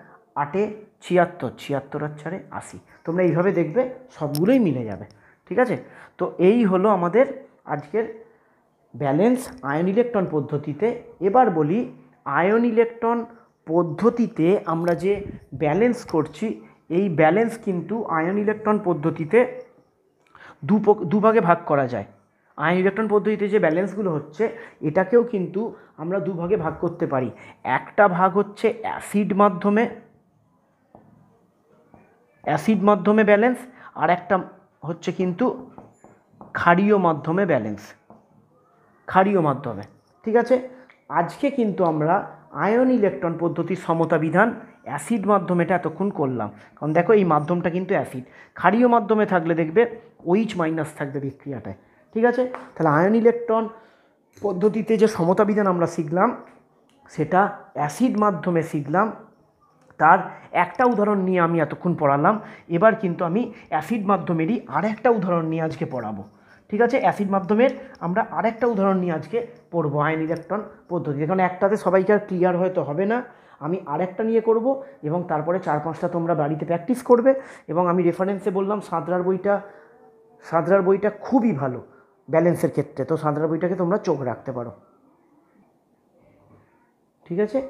आठे छियात्तर छियात्तर और चारे आशी तुम्हारा ये देखो सबगुलोई मिले जाबे ठीक आछे। तो यही हलो आमादेर आजकेर बैलेंस आयन इलेक्ट्रन पद्धतिते। एबार बोली आयन इलेक्ट्रन पद्धतिते आमरा जे बैलेंस करछि एई बैलेंस किन्तु आयन इलेक्ट्रन पद्धतिते दु भागे भाग करा जाए। आयन इलेक्ट्रन पद्धतिते जे बैलेंसगुलो होच्छे एटाकेओ किन्तु आमरा दु भागे भाग करते पारी। एकटा भाग होच्छे অ্যাসিড মাধ্যমে ব্যালেন্স আর একটা হচ্ছে কিন্তু ক্ষারীয় মাধ্যমে ব্যালেন্স ক্ষারীয় মাধ্যমে ঠিক আছে। আজকে কিন্তু আমরা আয়ন ইলেকট্রন পদ্ধতির সমতা বিধান অ্যাসিড মাধ্যমে এটা এতক্ষণ করলাম কারণ দেখো এই মাধ্যমটা কিন্তু অ্যাসিড। ক্ষারীয় মাধ্যমে থাকলে দেখবে OH মাইনাস থাকবে বিক্রিয়াটায় ঠিক আছে। তাহলে আয়ন ইলেকট্রন পদ্ধতিতে যে সমতা বিধান আমরা শিখলাম সেটা অ্যাসিড মাধ্যমে শিখলাম तार एक उदाहरण नहीं आमी एतक्षण पढ़ालाम। एबार किन्तु आमी एसिड माध्यमेरई आरेकटा उदाहरण नहीं आज के पढ़ाबो ठीक आछे। एसिड माध्यमेर आमरा आरेकटा उदाहरण नहीं आज के पढ़बो आयन इलेक्ट्रन पद्धति कारण एकटाते सबाइके आर क्लियर होयतो होबे ना। आमी आरेकटा निये करबो एबं तारपरे चार पाँचटा तोमरा बाड़ीते प्रैक्टिस करबे एबं आमी रेफारेंसे बोललाम सादरार बोईटा खूबई भालो बैलेंसेर क्षेत्रे। तो सादरार बोईटाके तोमरा चोख राखते पारो ठीक आछे।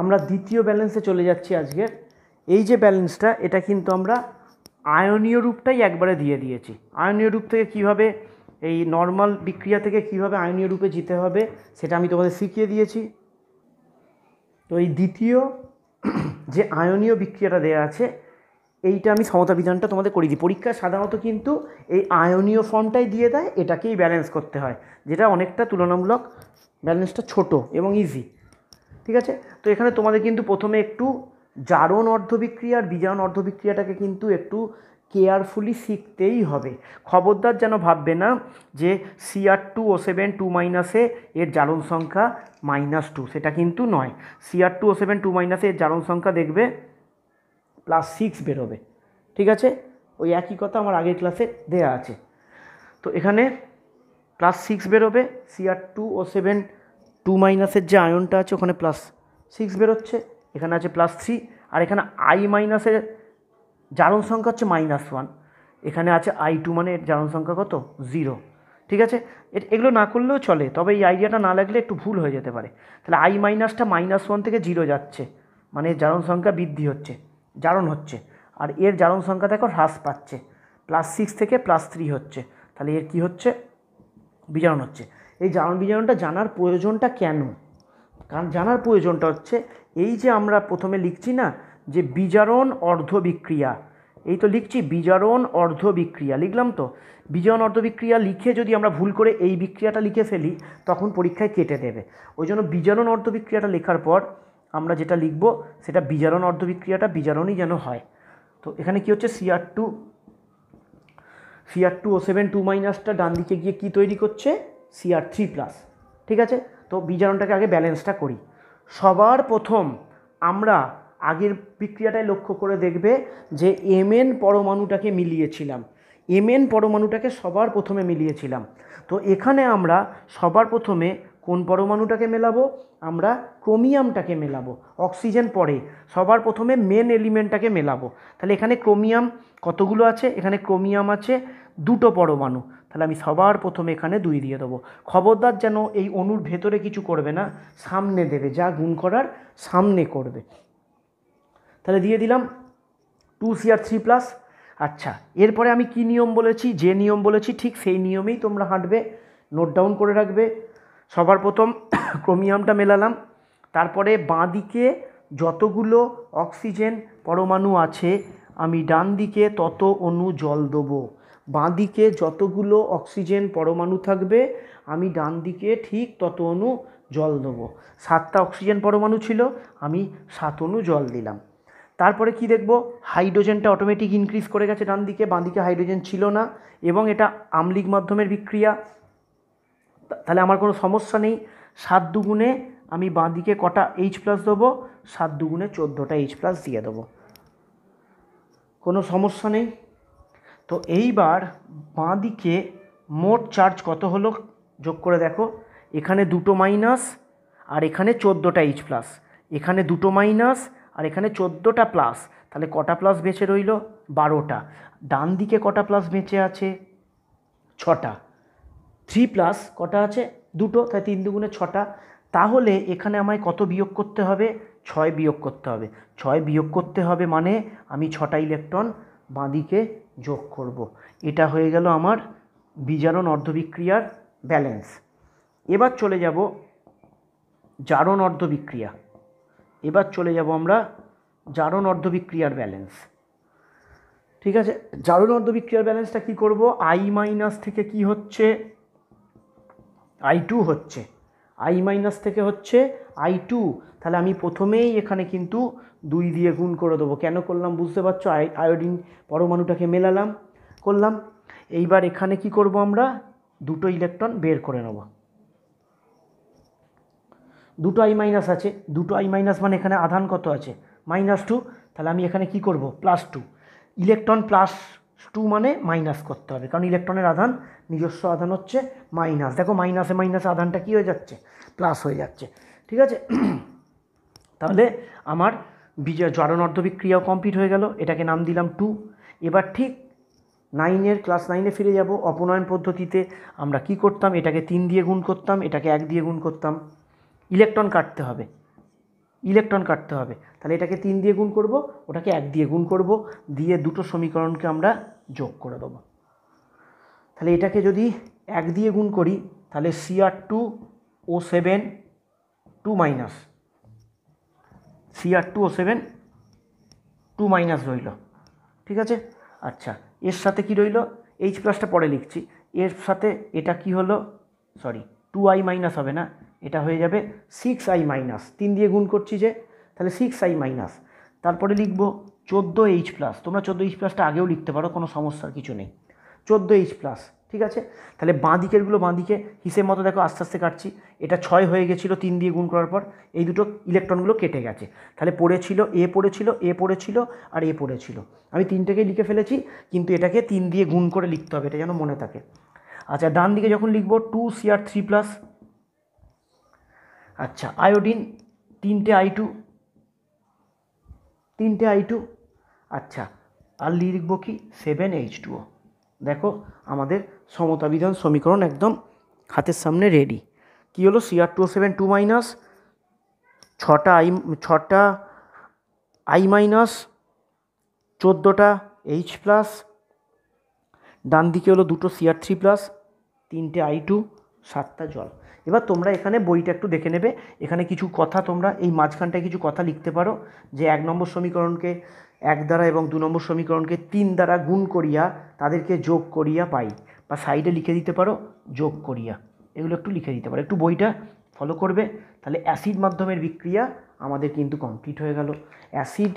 আমরা দ্বিতীয় ব্যালেন্সে চলে যাচ্ছি। আজকের এই যে ব্যালেন্সটা এটা কিন্তু আমরা আয়নীয় রূপটাই একবারে দিয়ে দিয়েছি। আয়নীয় রূপ থেকে কিভাবে এই নরমাল বিক্রিয়া থেকে কিভাবে আয়নীয় রূপে যেতে হবে সেটা আমি তোমাদের শিখিয়ে দিয়েছি। তো এই দ্বিতীয় যে আয়নীয় বিক্রিয়াটা দেয়া আছে এইটা আমি সমতা বিধানটা তোমাদের করে দিই। পরীক্ষা সাধারণত কিন্তু এই আয়নীয় ফর্মটাই দিয়ে দেয়, এটাকেই ব্যালেন্স করতে হয় যেটা অনেকটা তুলনামূলক ব্যালেন্সটা ছোট এবং ইজি ঠিক আছে। তো এখানে তোমাদের কিন্তু প্রথমে একটু জারণ অর্ধবিক্রিয়া আর বিজারণ অর্ধবিক্রিয়াটাকে কিন্তু একটু কেয়ারফুলি শিখতেই হবে। খবরদার যেন ভাববে না যে Cr2O7 2- এর জারণ সংখ্যা -2 সেটা কিন্তু নয়। Cr2O7 2- এর জারণ সংখ্যা দেখবে +6 বেরোবে ঠিক আছে। ওই একই কথা আমার আগের ক্লাসে দেয়া আছে। তো এখানে +6 বেরোবে Cr2O7 2- जो आयनटा आछे ओखाने +6 बेरोच्छे एखाने आछे +3 और एखाने I- एर जारण संख्या होच्छे -1 एखाने आछे I2 माने जारण संख्या कत 0 ठीक आछे। एगुलो ना करलेও चले तबे এই আইডিয়াটা না লাগলে একটু ভুল হয়ে যেতে পারে। তাহলে I- টা -1 থেকে 0 যাচ্ছে মানে জারণ সংখ্যা বৃদ্ধি হচ্ছে জারণ হচ্ছে আর এর জারণ সংখ্যা দেখো হ্রাস পাচ্ছে +6 থেকে +3 হচ্ছে তাহলে এর কি হচ্ছে বিজারণ হচ্ছে। এই জারণ বিজারণটা জানার প্রয়োজনটা কেন কারণ জানার প্রয়োজনটা হচ্ছে এই যে আমরা প্রথমে লিখছি না যে বিজারণ অর্ধবিক্রিয়া এই তো লিখছি বিজারণ অর্ধবিক্রিয়া লিখলাম তো বিজারণ অর্ধবিক্রিয়া লিখে যদি আমরা ভুল করে এই বিক্রিয়াটা লিখে ফেলি তখন পরীক্ষায় কেটে দেবে। ওই জন্য বিজারণ অর্ধবিক্রিয়াটা লেখার পর আমরা যেটা লিখব সেটা বিজারণ অর্ধবিক্রিয়াটা বিজারণই যেন হয়। তো এখানে কি হচ্ছে Cr2O7 2- ডান দিকে গিয়ে কী তৈরি করছে Cr3+ ঠিক আছে। তো বিজারণটাকে আগে ব্যালেন্সটা করি। সবার প্রথম আমরা আগের বিক্রিয়াটাই লক্ষ্য করে দেখবে যে Mn পরমাণুটাকে মিলিয়েছিলাম Mn পরমাণুটাকে সবার প্রথমে মিলিয়েছিলাম। তো এখানে আমরা সবার প্রথমে কোন পরমাণুটাকে মেলাবো আমরা ক্রোমিয়ামটাকে মেলাবো অক্সিজেন পরে সবার প্রথমে মেন এলিমেন্টটাকে মেলাবো। তাহলে এখানে ক্রোমিয়াম কতগুলো আছে এখানে ক্রোমিয়াম আছে দুটো পরমাণু তাহলে আমি সবার প্রথমে এখানে 2 দিয়ে দেবো। খবরদার যেন এই অণুর ভেতরে কিছু করবে না সামনে দেবে যা গুণ করার সামনে করবে। তাহলে দিয়ে দিলাম 2Cr3+ আচ্ছা এরপরে আমি কি নিয়ম বলেছি যে নিয়ম বলেছি ঠিক সেই নিয়মেই তোমরা হাঁটবে নোট ডাউন করে রাখবে। সবার প্রথম ক্রোমিয়ামটা মেলালাম তারপরে বাঁ দিকে যতগুলো অক্সিজেন পরমাণু আছে আমি ডান দিকে তত অণু জল দেবো। বাঁ দিকে যতগুলো অক্সিজেন পরমাণু থাকবে আমি ডান দিকে ঠিক তত অণু জল দেবো। 7টা অক্সিজেন পরমাণু ছিল আমি 7 অণু জল দিলাম। তারপরে কি দেখব হাইড্রোজেনটা অটোমেটিক ইনক্রিজ করে গেছে ডান দিকে বাঁ দিকে হাইড্রোজেন ছিল না এবং এটা আম্লিক মাধ্যমের বিক্রিয়া তাহলে আমার কোনো সমস্যা নেই। 7 দুগুণে আমি বাঁ দিকে কটা H+ দেবো 7 দুগুণে 14টা H+ দিয়ে দেবো কোনো সমস্যা নেই। তো এইবার বাঁ দিকে মোট চার্জ কত হলো যোগ করে দেখো एखाने दुटो माइनस और एखाने 14टा H प्लस, एखाने दुटो माइनस और एखाने 14टा प्लस, ताहले कटा प्लस बेचे रइलो 12टा। डान दिके कटा प्लस बेचे आछे 6टा, 3 प्लस कटा आछे 2টো, ताई 3 दुगुणे 6टा। ताहले एखाने आमाय कत बियोग करते हबे? 6 बियोग करते हबे। 6 बियोग करते हबे माने आमी 6टा इलेक्ट्रन बाँ दिके जोग करब। एटा हये गेल आमार বিজারণ অর্ধবিক্রিয়ার ব্যালেন্স। এবার চলে যাব জারণ অর্ধবিক্রিয়া। এবার চলে যাব আমরা জারণ অর্ধবিক্রিয়ার ব্যালেন্স। ঠিক আছে, জারণ অর্ধবিক্রিয়ার ব্যালেন্সটা কি করব? আই মাইনাস থেকে কি হচ্ছে? আই2 হচ্ছে। আই মাইনাস থেকে হচ্ছে আই2। তাহলে আমি প্রথমেই এখানে কিন্তু 2 দিয়ে গুণ করে দেব। কেন করলাম বুঝতে পারছো? আয়োডিন পরমাণুটাকে মেলালাম, করলাম। এইবার এখানে কি করব আমরা? দুটো ইলেকট্রন বের করে নেব। দুটো আই মাইনাস আছে, দুটো আই মাইনাস মানে এখানে আধান কত আছে? -2। তাহলে আমি এখানে কি করব? +2 ইলেকট্রন, +2 মানে মাইনাস করতে হবে, কারণ ইলেকট্রনের আধান নিজস্ব আধান হচ্ছে মাইনাস। দেখো মাইনাসে মাইনাসে আধানটা কি হয়ে যাচ্ছে? প্লাস হয়ে যাচ্ছে। ঠিক আছে, তাহলে আমার জারণ অর্ধবিক্রিয়া কমপ্লিট হয়ে গেল। এটাকে নাম দিলাম 2। এবার ঠিক নাইনের ক্লাস 9 ফিরে যাব। অপনয়ন পদ্ধতিতে আমরা কি করতাম? এটাকে 3 দিয়ে গুণ করতাম, এটাকে 1 দিয়ে গুণ করতাম। ইলেকট্রন কাটতে হবে, ইলেকট্রন কাটতে হবে, তাহলে এটাকে 3 দিয়ে গুণ করব, ওটাকে 1 দিয়ে গুণ করব, দিয়ে দুটো সমীকরণকে আমরা যোগ করে দেব। তাহলে এটাকে যদি 1 দিয়ে গুণ করি তাহলে Cr2O7 2 রইল। ঠিক আছে, আচ্ছা এর সাথে কি রইল? H প্লাসটা পরে লিখছি। এর সাথে এটা কি হলো? সরি, 2i মাইনাস হবে না, এটা হয়ে যাবে 6i মাইনাস। 3 দিয়ে গুণ করছি যে, তাহলে 6i মাইনাস। তারপরে লিখব 14h প্লাস। তোমরা 14h প্লাসটা আগেও লিখতে পারো, কোনো সমস্যার কিছু নেই। 14h প্লাস, ঠিক আছে। তাহলে বাঁ দিকেরগুলো বাঁ দিকে হিসেব মতো দেখো আস্তে আস্তে কাটছি। এটা 6 হয়ে গেছিলো 3 দিয়ে গুণ করার পর, এই দুটো ইলেকট্রনগুলো কেটে গেছে। তাহলে পড়েছিল এ, পড়েছিল এ, পড়েছিল আর এ পড়েছিল। আমি 3টাকেই লিখে ফেলেছি, কিন্তু এটাকে 3 দিয়ে গুণ করে লিখতে হবে, এটা যেন মনে থাকে। আচ্ছা, ডান দিকে যখন লিখব 2Cr3+। আচ্ছা, আয়োডিন 3টে I2। আচ্ছা, আর লিখব কি? 7H2O। দেখো আমাদের সমতা বিধান সমীকরণ একদম হাতের সামনে রেডি। কি হলো? Cr2O7 2 6টা I মাইনাস 14টা H প্লাস। ডান দিকে হলো 2টো Cr3+, 3টে I2, 7টা জল। এবার তোমরা এখানে বইটা একটু দেখে নেবে, এখানে কিছু কথা তোমরা এই মাঝখানটায় কিছু কথা লিখতে পারো, যে 1 নম্বর সমীকরণকে 1 দ্বারা এবং 2 নম্বর সমীকরণকে 3 দ্বারা গুণ করিয়া তাদেরকে যোগ করিয়া পাই, বা সাইডে লিখে দিতে পারো যোগ করিয়া, এগুলো একটু লিখে দিতে পারো। একটু বইটা ফলো করবে। তাহলে অ্যাসিড মাধ্যমের বিক্রিয়া আমাদের কিন্তু কমপ্লিট হয়ে গেল। অ্যাসিড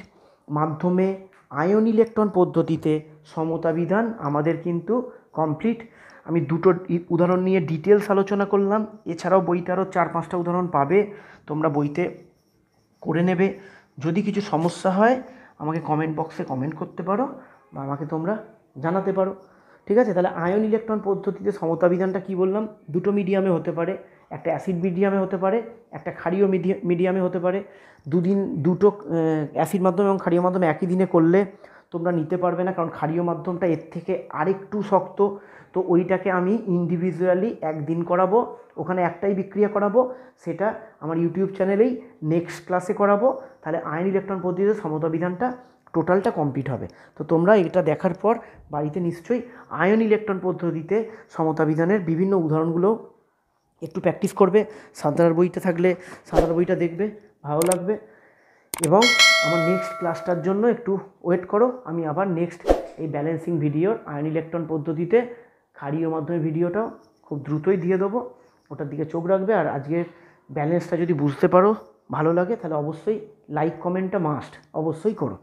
মাধ্যমে আয়ন ইলেকট্রন পদ্ধতিতে সমতা বিধান আমাদের কিন্তু কমপ্লিট। আমি দুটো উদাহরণ নিয়ে ডিটেলস আলোচনা করলাম, এছাড়াও বইতে আরও 4-5টা উদাহরণ পাবে, তোমরা বইতে করে নেবে। যদি কিছু সমস্যা হয় আমাকে কমেন্ট বক্সে কমেন্ট করতে পারো, বা আমাকে তোমরা জানাতে পারো। ঠিক আছে, তাহলে আয়ন ইলেকট্রন পদ্ধতিতে সমতা বিধানটা কী বললাম? দুটো মিডিয়ামে হতে পারে, একটা অ্যাসিড মিডিয়ামে হতে পারে, একটা ক্ষারীয় মিডিয়ামে হতে পারে। দুটো অ্যাসিড মাধ্যম এবং ক্ষারীয় মাধ্যম একই দিনে করলে তোমরা নিতে পারবে না, কারণ ক্ষারীয় মাধ্যমটা এর থেকে আরেকটু শক্ত। তো ওইটাকে আমি ইন্ডিভিজুয়ালি একদিন করাবো, ওখানে একটাই বিক্রিয়া করাবো, সেটা আমার ইউটিউব চ্যানেলেই নেক্সট ক্লাসে করাবো। তাহলে আয়ন ইলেকট্রন পদ্ধতিতে সমতা বিধানটা টোটালটা কমপ্লিট হবে। তো তোমরা এটা দেখার পর বাড়িতে নিশ্চয়ই আয়ন ইলেকট্রন পদ্ধতিতে সমতা বিধানের বিভিন্ন উদাহরণগুলো একটু প্র্যাকটিস করবে। সাঁতার বইটা থাকলে সাঁতার বইটা দেখবে, ভালো লাগবে। এবং আমার নেক্সট ক্লাসটার জন্য একটু ওয়েট করো, আমি আবার নেক্সট এই ব্যালেন্সিং ভিডিওর আয়ন ইলেকট্রন পদ্ধতিতে ক্ষারীয় মাধ্যমে ভিডিওটাও খুব দ্রুতই দিয়ে দেবো, ওটার দিকে চোখ রাখবে। আর আজকের ব্যালেন্সটা যদি বুঝতে পারো, ভালো লাগে, তাহলে অবশ্যই লাইক কমেন্টটা মাস্ট অবশ্যই করো।